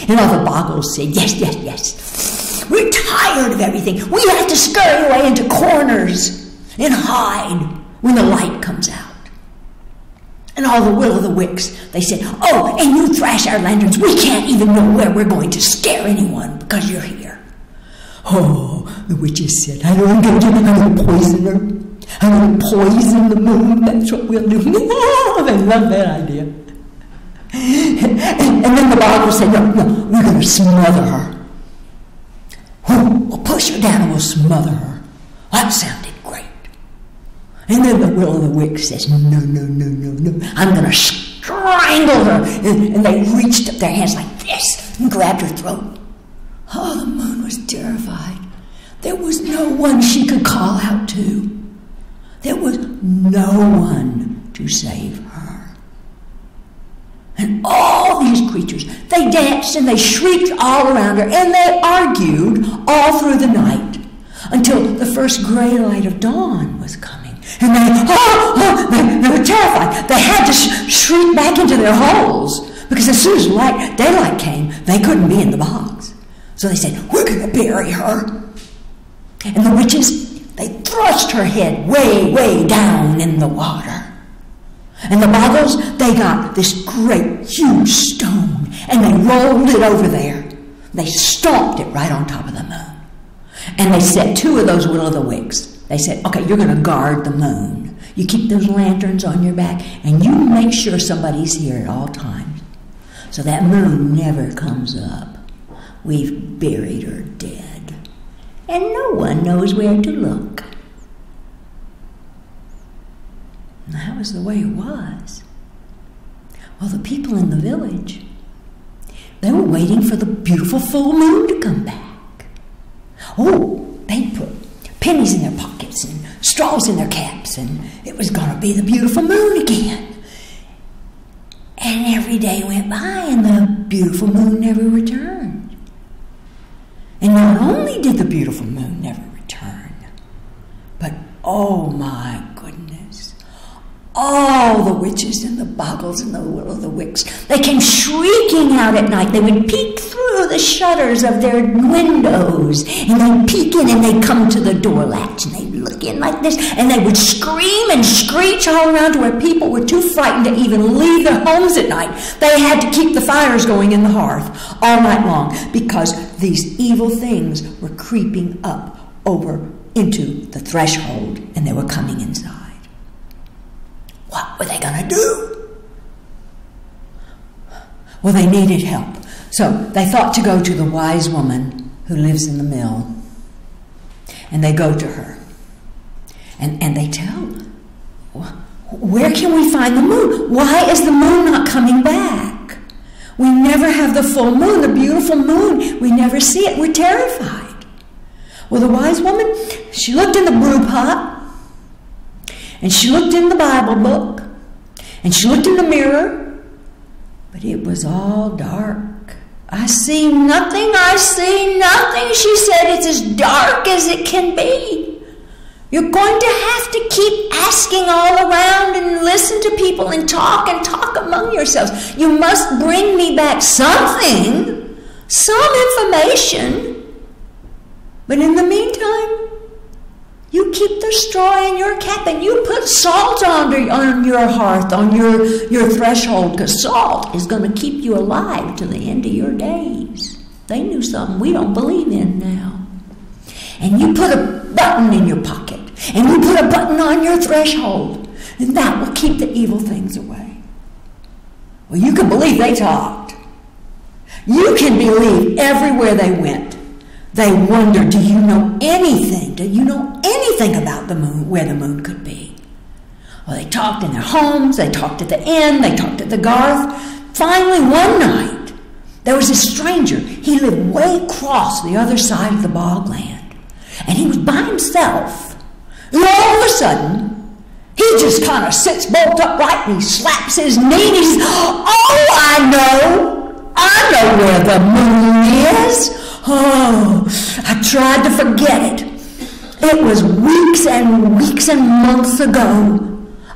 And all the boggles said, yes, yes, yes. We're tired of everything. We have to scurry away into corners and hide when the light comes out. And all the will o' the wicks, they said, oh, and you thrash our lanterns. We can't even know where we're going to scare anyone because you're here. Oh, the witches said, I know what I'm going to do. I'm going to poison her. I'm going to poison the moon. That's what we'll do. They love that idea. And then the boggles said, no, no, we're going to smother her. We'll push her down and we'll smother her. That sounded great. And then the will o' the wicks says, no, no, no, no, no, I'm going to strangle her. And they reached up their hands like this and grabbed her throat. Oh, the moon was terrified. There was no one she could call out to. There was no one to save her. And all these creatures, they danced and they shrieked all around her, and they argued all through the night until the first gray light of dawn was coming. And they were terrified. They had to shriek back into their holes, because as soon as daylight came, they couldn't be in the box. So they said, we're going to bury her. And the witches, they thrust her head way, way down in the water. And the Boggles, they got this great, huge stone, and they rolled it over there. They stomped it right on top of the moon. And they set two of those will o' the wicks. They said, okay, you're going to guard the moon. You keep those lanterns on your back, and you make sure somebody's here at all times, so that moon never comes up. We've buried her dead. And no one knows where to look. And that was the way it was. Well, the people in the village, they were waiting for the beautiful full moon to come back. Oh, they put pennies in their pockets and straws in their caps, and it was going to be the beautiful moon again. And every day went by, and the beautiful moon never returned. And not only did the beautiful moon never return, but oh my goodness, all the witches and the Boggles and the will o' the wicks, they came shrieking out at night. They would peek through the shutters of their windows, and they'd peek in, and they'd come to the door latch, and they'd look in like this, and they would scream and screech all around to where people were too frightened to even leave their homes at night. They had to keep the fires going in the hearth all night long, because these evil things were creeping up over into the threshold, and they were coming inside. What were they going to do? Well, they needed help. So they thought to go to the wise woman who lives in the mill. And they go to her. And they tell her, where can we find the moon? Why is the moon not coming back? We never have the full moon, the beautiful moon. We never see it. We're terrified. Well, the wise woman, she looked in the brew pot, and she looked in the Bible book, and she looked in the mirror, but it was all dark. I see nothing. I see nothing, she said. It's as dark as it can be. You're going to have to keep asking all around and listen to people and talk among yourselves. You must bring me back something, some information. But in the meantime, you keep the straw in your cap, and you put salt on your hearth, on your threshold, because salt is going to keep you alive till the end of your days. They knew something we don't believe in now. And you put a button in your pocket, and you put a button on your threshold, and that will keep the evil things away. Well, you can believe they talked. You can believe everywhere they went. They wondered, do you know anything? Do you know anything about the moon, where the moon could be? Well, they talked in their homes. They talked at the inn. They talked at the garth. Finally, one night, there was a stranger. He lived way across the other side of the bogland, and he was by himself. And all of a sudden, he just kind of sits bolt upright, and he slaps his knee, and he says, oh, I know where the moon is. Oh, I tried to forget it. It was weeks and weeks and months ago.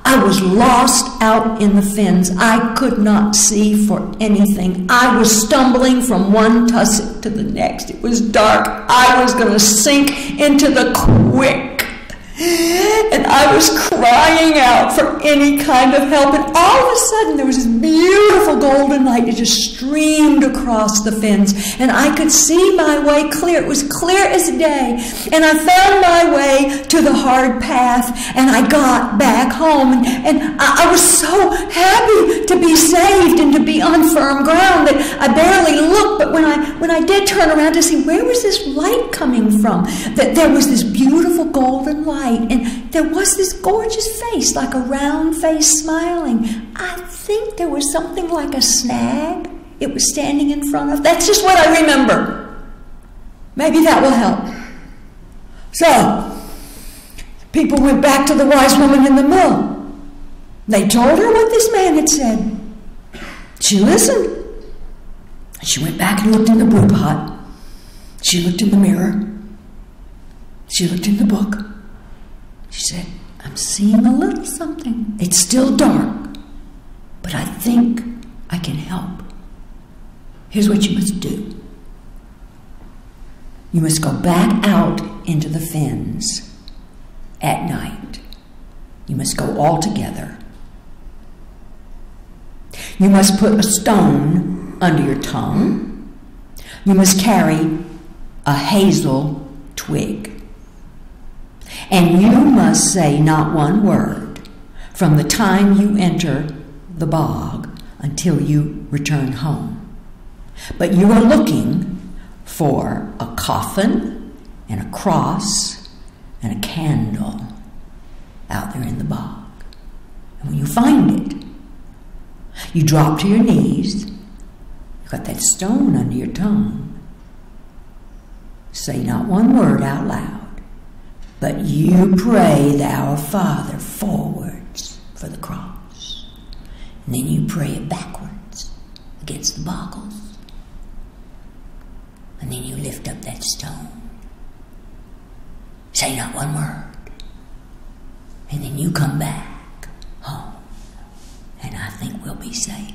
I was lost out in the fens. I could not see for anything. I was stumbling from one tussock to the next. It was dark. I was going to sink into the quick. And I was crying crying out for any kind of help. And all of a sudden, there was this beautiful golden light that just streamed across the fens. And I could see my way clear. It was clear as day. And I found my way to the hard path, and I got back home. And I was so happy to be saved and to be on firm ground that I barely looked. But when I did turn around to see where was this light coming from, that there was this beautiful golden light, and there was this gorgeous face, like a round face smiling. I think there was something like a snag it was standing in front of. That's just what I remember. Maybe that will help. So, people went back to the wise woman in the mill. They told her what this man had said. She listened. She went back and looked in the brew pot. She looked in the mirror. She looked in the book. She said, I'm seeing a little something. It's still dark, but I think I can help. Here's what you must do. You must go back out into the fens at night. You must go all together. You must put a stone under your tongue. You must carry a hazel twig. And you must say not one word from the time you enter the bog until you return home. But you are looking for a coffin and a cross and a candle out there in the bog. And when you find it, you drop to your knees, you've got that stone under your tongue. Say not one word out loud, but you pray the Our Father forwards for the cross. And then you pray it backwards against the boggles. And then you lift up that stone. Say not one word. And then you come back home. And I think we'll be safe.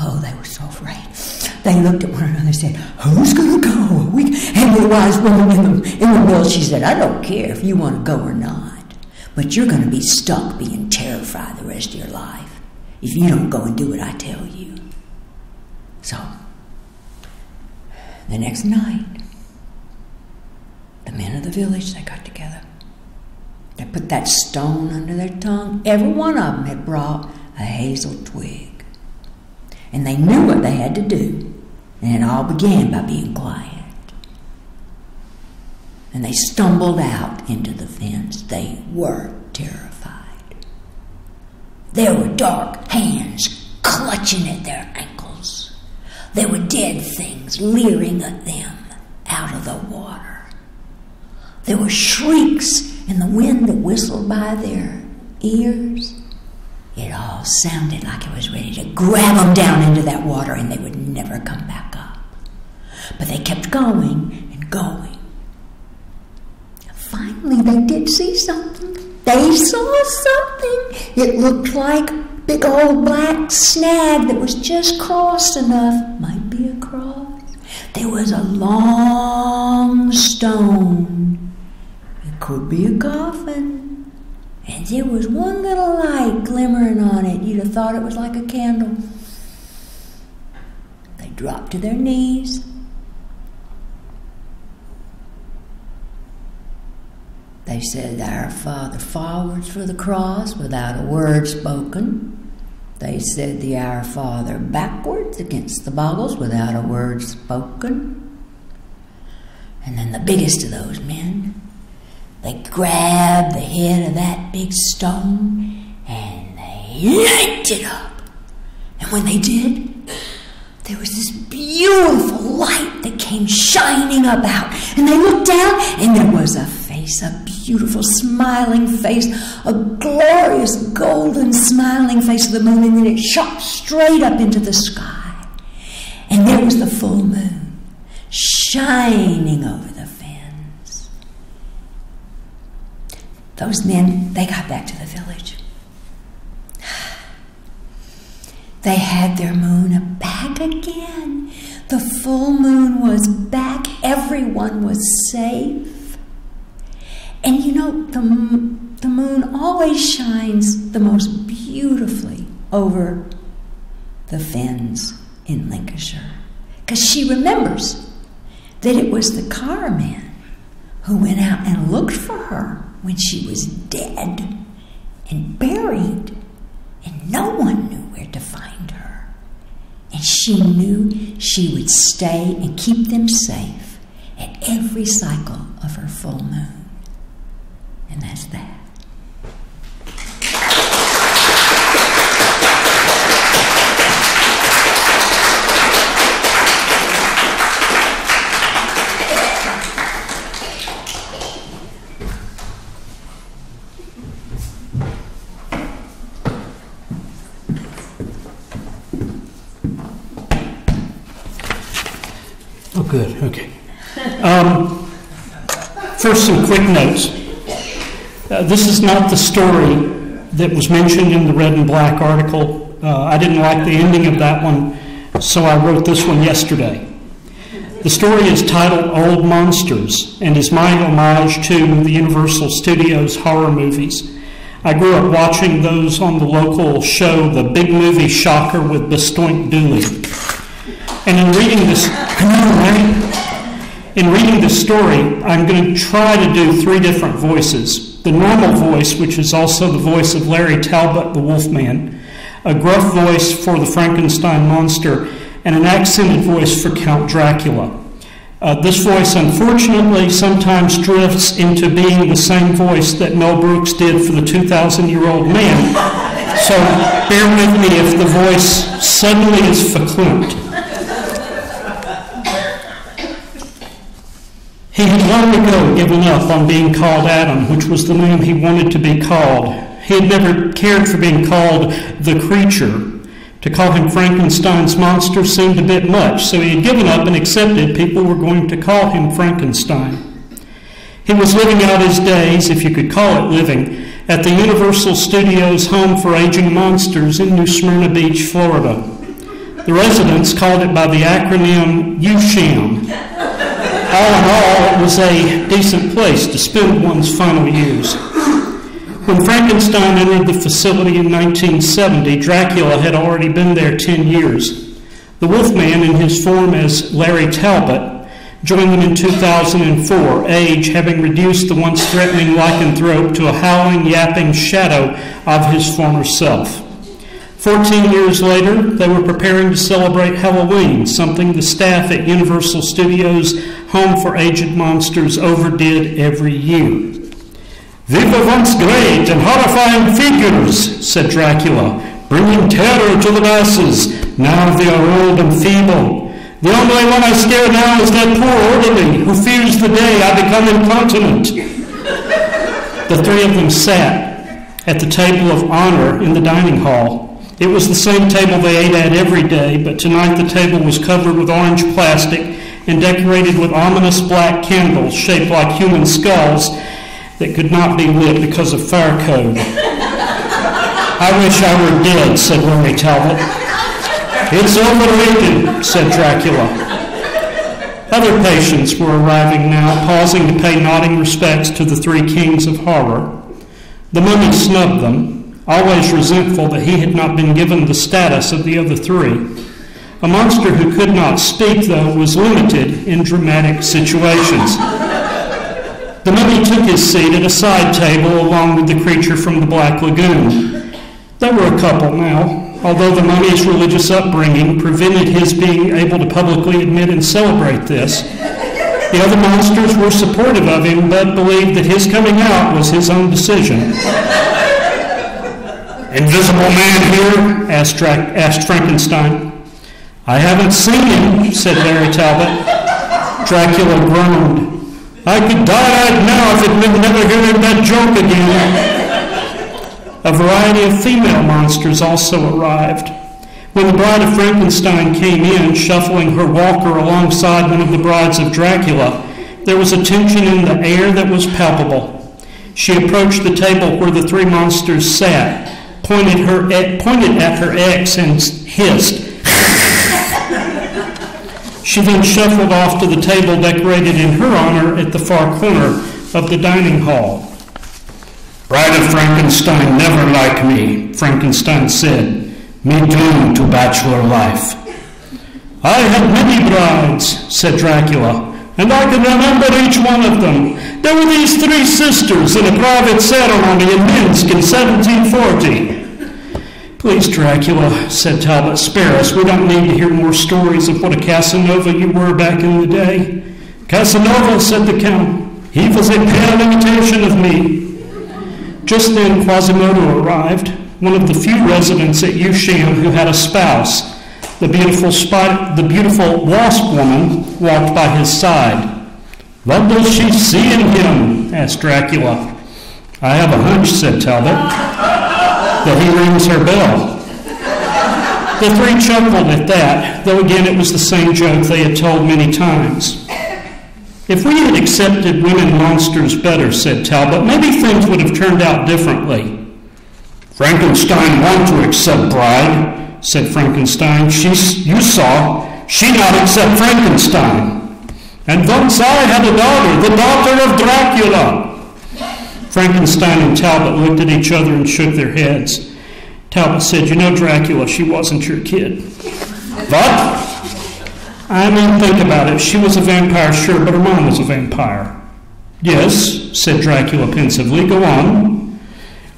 Oh, they were so afraid. They looked at one another and said, who's going to go? And the wise woman in the world, she said, I don't care if you want to go or not, but you're going to be stuck being terrified the rest of your life if you don't go and do what I tell you. So, the next night, the men of the village, they got together. They put that stone under their tongue. Every one of them had brought a hazel twig. And they knew what they had to do. And it all began by being quiet. And they stumbled out into the fens. They were terrified. There were dark hands clutching at their ankles. There were dead things leering at them out of the water. There were shrieks and the wind that whistled by their ears. It all sounded like it was ready to grab them down into that water and they would never come back up. But they kept going and going. Finally, they did see something. They saw something. It looked like big old black snag that was just crossed enough, might be a cross. There was a long stone. It could be a coffin. And there was one little light glimmering on it. You'd have thought it was like a candle. They dropped to their knees. They said, Our Father forwards for the cross without a word spoken. They said the Our Father backwards against the boggles without a word spoken. And then the biggest of those men, they grabbed the head of that big stone and they yanked it up. And when they did, there was this beautiful light that came shining up out. And they looked down and there was a face, a beautiful smiling face, a glorious golden smiling face of the moon, and then it shot straight up into the sky. And there was the full moon shining over the fens. Those men, they got back to the village. They had their moon back again. The full moon was back. Everyone was safe. And you know, the moon always shines the most beautifully over the Fens in Lancashire, because she remembers that it was the car man who went out and looked for her when she was dead and buried, and no one knew where to find her. And she knew she would stay and keep them safe at every cycle of her full moon. And that's that. Good, okay. First, some quick notes. This is not the story that was mentioned in the red and black article. I didn't like the ending of that one, so I wrote this one yesterday. The story is titled Old Monsters and is my homage to the Universal Studios horror movies. I grew up watching those on the local show, The Big Movie Shocker with Bestoink Dooley. And in reading this story, I'm going to try to do three different voices. The normal voice, which is also the voice of Larry Talbot, the Wolfman, a gruff voice for the Frankenstein monster, and an accented voice for Count Dracula. This voice, unfortunately, sometimes drifts into being the same voice that Mel Brooks did for the 2,000-year-old man. So bear with me if the voice suddenly is verklempt. He had long ago given up on being called Adam, which was the name he wanted to be called. He had never cared for being called the creature. To call him Frankenstein's monster seemed a bit much, so he had given up and accepted people were going to call him Frankenstein. He was living out his days, if you could call it living, at the Universal Studios Home for Aging Monsters in New Smyrna Beach, Florida. The residents called it by the acronym USHAM. All in all, it was a decent place to spend one's final years. When Frankenstein entered the facility in 1970, Dracula had already been there 10 years. The Wolfman, in his form as Larry Talbot, joined them in 2004, age having reduced the once threatening lycanthrope to a howling, yapping shadow of his former self. 14 years later, they were preparing to celebrate Halloween, something the staff at Universal Studios Home for Aged Monsters overdid every year. "Viva once great and horrifying figures," said Dracula, "bringing terror to the masses. Now they are old and feeble. The only one I scare now is that poor orderly who fears the day I become incontinent." The three of them sat at the table of honor in the dining hall. It was the same table they ate at every day, but tonight the table was covered with orange plastic and decorated with ominous black candles shaped like human skulls that could not be lit because of fire code. "I wish I were dead," said Larry Talbot. "It's overrated," said Dracula. Other patients were arriving now, pausing to pay nodding respects to the three kings of horror. The mummy snubbed them, always resentful that he had not been given the status of the other three. A monster who could not speak, though, was limited in dramatic situations. The mummy took his seat at a side table along with the creature from the Black Lagoon. They were a couple now, although the mummy's religious upbringing prevented his being able to publicly admit and celebrate this. The other monsters were supportive of him, but believed that his coming out was his own decision. "Invisible man here?" asked Frankenstein. "I haven't seen him," said Larry Talbot. Dracula groaned. "I could die right now if it would never hear that joke again." A variety of female monsters also arrived. When the Bride of Frankenstein came in, shuffling her walker alongside one of the brides of Dracula, there was a tension in the air that was palpable. She approached the table where the three monsters sat, pointed at her ex and hissed. She then shuffled off to the table decorated in her honor at the far corner of the dining hall. Bride of Frankenstein, never like me, Frankenstein said, me doomed to bachelor life. I had many brides, said Dracula, and I can remember each one of them. There were these three sisters in a private ceremony in Minsk in 1740. Please, Dracula, said Talbot, spare us. We don't need to hear more stories of what a Casanova you were back in the day. Casanova, said the Count. He was a pale imitation of me. Just then Quasimodo arrived, one of the few residents at Evesham who had a spouse. The beautiful wasp woman walked by his side. What does she see in him? Asked Dracula. I have a hunch, said Talbot, that he rings her bell. The three chuckled at that, though again it was the same joke they had told many times. If we had accepted women monsters better, said Talbot, maybe things would have turned out differently. Frankenstein wanted to accept bride, said Frankenstein. You saw, she not except Frankenstein. And once I had a daughter, the daughter of Dracula. Frankenstein and Talbot looked at each other and shook their heads. Talbot said, you know, Dracula, she wasn't your kid. What? I mean, think about it. She was a vampire, sure, but her mom was a vampire. Yes, said Dracula pensively. Go on.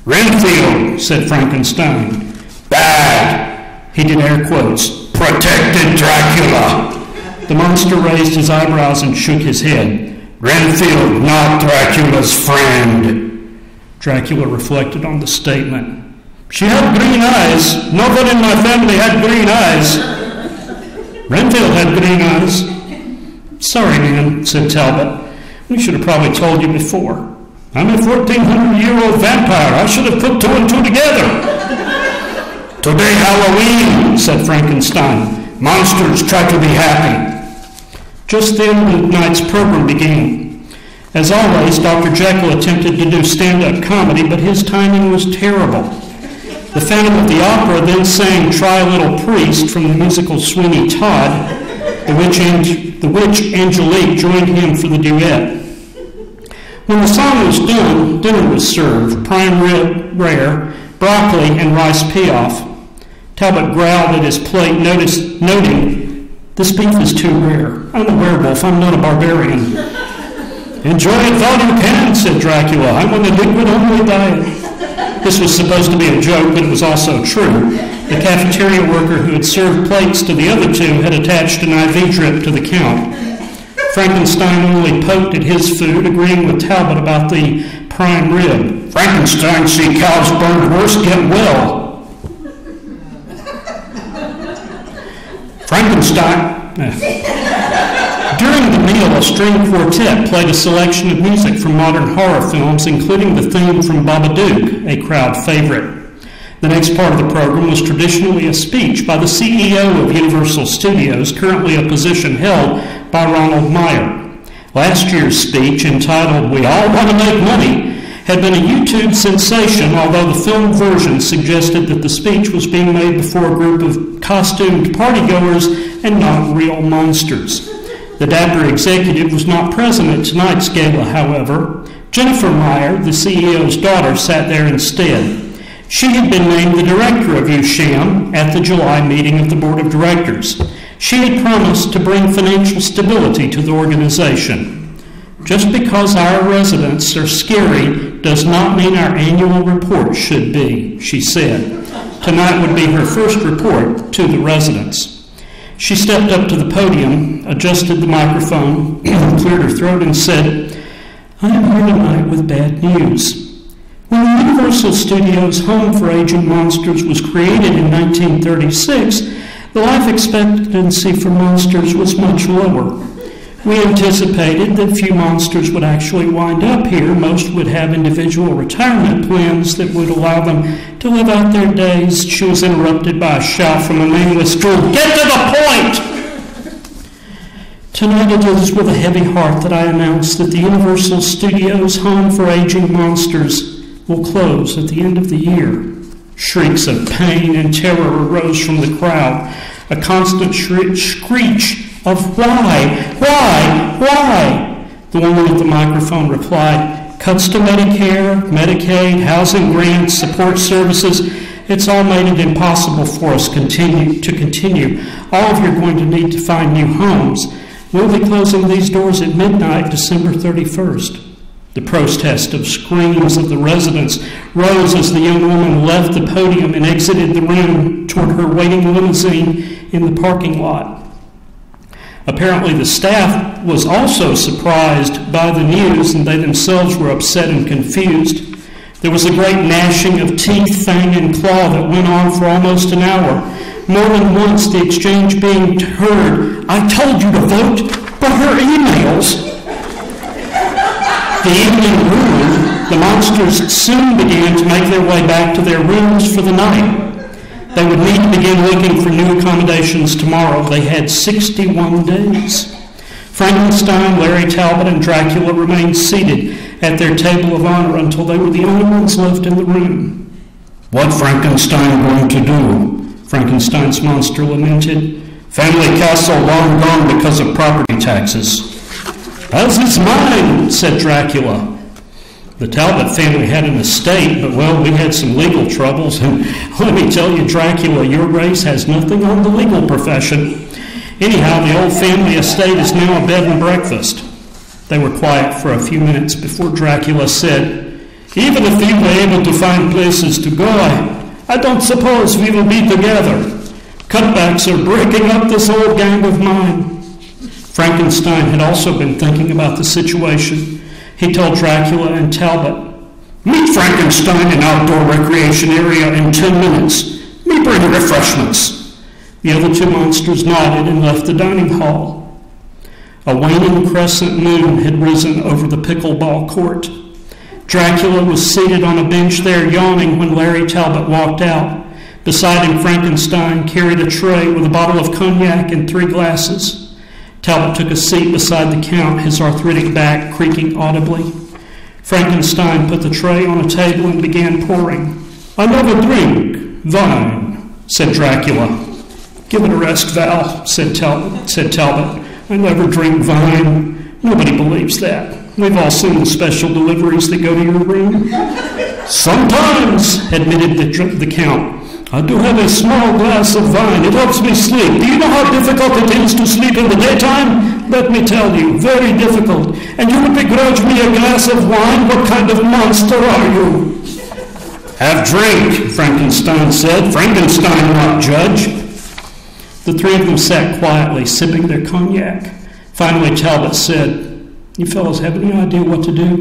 Renfield, said Frankenstein. Bad. He did air quotes. Protected Dracula. The monster raised his eyebrows and shook his head. Renfield, not Dracula's friend. Dracula reflected on the statement. She had green eyes. Nobody in my family had green eyes. Renfield had green eyes. Sorry, man, said Talbot. We should have probably told you before. I'm a 1,400-year-old vampire. I should have put two and two together. Today, Halloween, said Frankenstein. Monsters try to be happy. Just then, the night's program began. As always, Dr. Jekyll attempted to do stand-up comedy, but his timing was terrible. The Phantom of the Opera then sang Try Little Priest from the musical Sweeney Todd. The witch Angelique joined him for the duet. When the song was done, dinner was served, prime rib, rare, broccoli, and rice pilaf. Talbot growled at his plate, noting, this beef is too rare. I'm a werewolf, I'm not a barbarian. Enjoy it while you can, said Dracula. I'm on a liquid-only diet. This was supposed to be a joke, but it was also true. The cafeteria worker who had served plates to the other two had attached an IV drip to the Count. Frankenstein only poked at his food, agreeing with Talbot about the prime rib. Frankenstein see cows burned worse, get well. Frankenstein. During the meal, a string quartet played a selection of music from modern horror films, including the theme from Babadook, a crowd favorite. The next part of the program was traditionally a speech by the CEO of Universal Studios, currently a position held by Ronald Meyer. Last year's speech, entitled We All Want to Make Money, had been a YouTube sensation, although the film version suggested that the speech was being made before a group of costumed partygoers and not real monsters. The dapper executive was not present at tonight's gala, however. Jennifer Meyer, the CEO's daughter, sat there instead. She had been named the director of USHAM at the July meeting of the board of directors. She had promised to bring financial stability to the organization. Just because our residents are scary does not mean our annual report should be, she said. Tonight would be her first report to the residents. She stepped up to the podium, adjusted the microphone, cleared her throat, and said, I am here tonight with bad news. When the Universal Studios Home for Aging Monsters was created in 1936, the life expectancy for monsters was much lower. We anticipated that few monsters would actually wind up here. Most would have individual retirement plans that would allow them to live out their days. She was interrupted by a shout from a nameless girl. Get to the point! Tonight it is with a heavy heart that I announce that the Universal Studios Home for Aging Monsters will close at the end of the year. Shrieks of pain and terror arose from the crowd, a constant screech of why? The woman at the microphone replied, Cuts to Medicare, Medicaid, housing grants, support services, it's all made it impossible for us to continue. All of you are going to need to find new homes. We'll be closing these doors at midnight, December 31st. The protest of screams of the residents rose as the young woman left the podium and exited the room toward her waiting limousine in the parking lot. Apparently the staff was also surprised by the news, and they themselves were upset and confused. There was a great gnashing of teeth, fang, and claw that went on for almost an hour. More than once the exchange being heard, "I told you to vote, but her emails..." The evening ruined, the monsters soon began to make their way back to their rooms for the night. They would need to begin looking for new accommodations tomorrow. They had 61 days. Frankenstein, Larry Talbot, and Dracula remained seated at their table of honor until they were the only ones left in the room. "What Frankenstein going to do?" Frankenstein's monster lamented. "Family castle long gone because of property taxes." "How's his mind?" said Dracula. The Talbot family had an estate, but, well, we had some legal troubles. And let me tell you, Dracula, your race has nothing on the legal profession. Anyhow, the old family estate is now a bed and breakfast. They were quiet for a few minutes before Dracula said, "Even if we were able to find places to go, I don't suppose we will be together. Cutbacks are breaking up this old gang of mine." Frankenstein had also been thinking about the situation. He told Dracula and Talbot, "Meet Frankenstein in outdoor recreation area in 10 minutes. Me bring refreshments." The other two monsters nodded and left the dining hall. A waning crescent moon had risen over the pickleball court. Dracula was seated on a bench there yawning when Larry Talbot walked out. Beside him, Frankenstein carried a tray with a bottle of cognac and 3 glasses. Talbot took a seat beside the Count, his arthritic back creaking audibly. Frankenstein put the tray on a table and began pouring. "Another drink, thine," said Dracula. "Give it a rest, Val," said Talbot. "I never drink wine. Nobody believes that. We've all seen the special deliveries that go to your room." "Sometimes," admitted the Count. "I do have a small glass of wine. It helps me sleep. Do you know how difficult it is to sleep in the daytime? Let me tell you, very difficult. And you would begrudge me a glass of wine? What kind of monster are you?" "Have drink," Frankenstein said. "Frankenstein, not judge." The three of them sat quietly, sipping their cognac. Finally, Talbot said, "You fellows have any idea what to do?"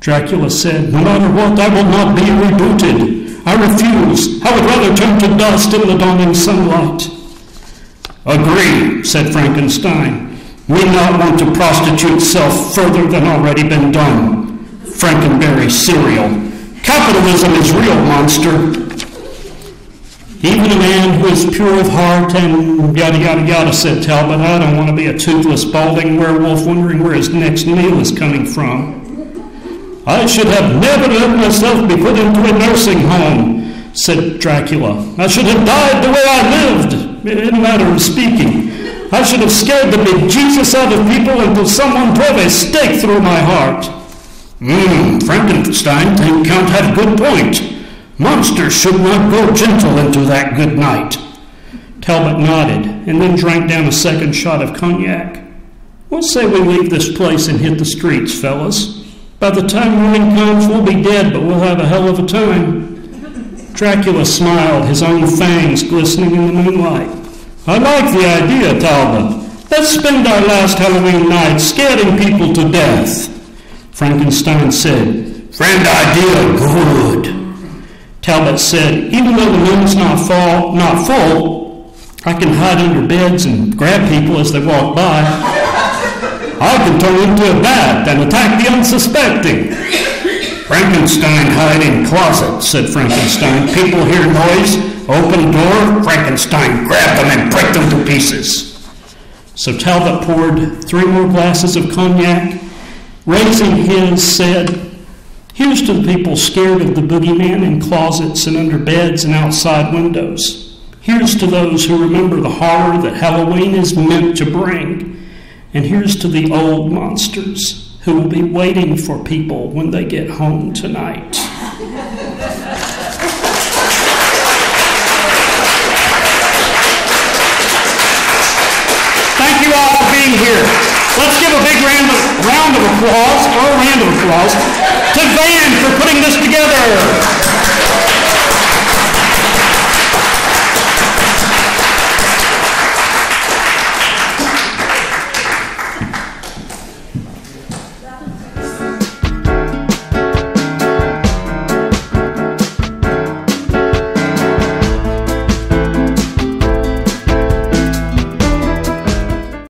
Dracula said, "No matter what, I will not be rebooted. I refuse. I would rather turn to dust in the dawning sunlight." "Agree," said Frankenstein. "We not want to prostitute self further than already been done. Frankenberry cereal. Capitalism is real, monster. Even a man who is pure of heart and yada, yada, yada," said Talbot. "I don't want to be a toothless, balding werewolf wondering where his next meal is coming from. I should have never let myself be put into a nursing home," said Dracula. "I should have died the way I lived, in a matter of speaking. I should have scared the bejesus out of people until someone drove a stake through my heart." Frankenstein and Count have good point. Monsters should not go gentle into that good night." Talbot nodded and then drank down a second shot of cognac. "What say we leave this place and hit the streets, fellas? By the time morning comes, we'll be dead, but we'll have a hell of a time." Dracula smiled, his own fangs glistening in the moonlight. "I like the idea, Talbot. Let's spend our last Halloween night scaring people to death." Frankenstein said, "Friend idea, good." Talbot said, "Even though the moon's not full, I can hide under beds and grab people as they walk by. I can turn into a bat and attack the unsuspecting." "Frankenstein hide in closet," said Frankenstein. "People hear noise, open door, Frankenstein grab them and break them to pieces." So Talbot poured 3 more glasses of cognac, raising his, said, "Here's to the people scared of the boogeyman in closets and under beds and outside windows. Here's to those who remember the horror that Halloween is meant to bring. And here's to the old monsters who will be waiting for people when they get home tonight. Thank you all for being here. Let's give a big round of applause to Van for putting this together.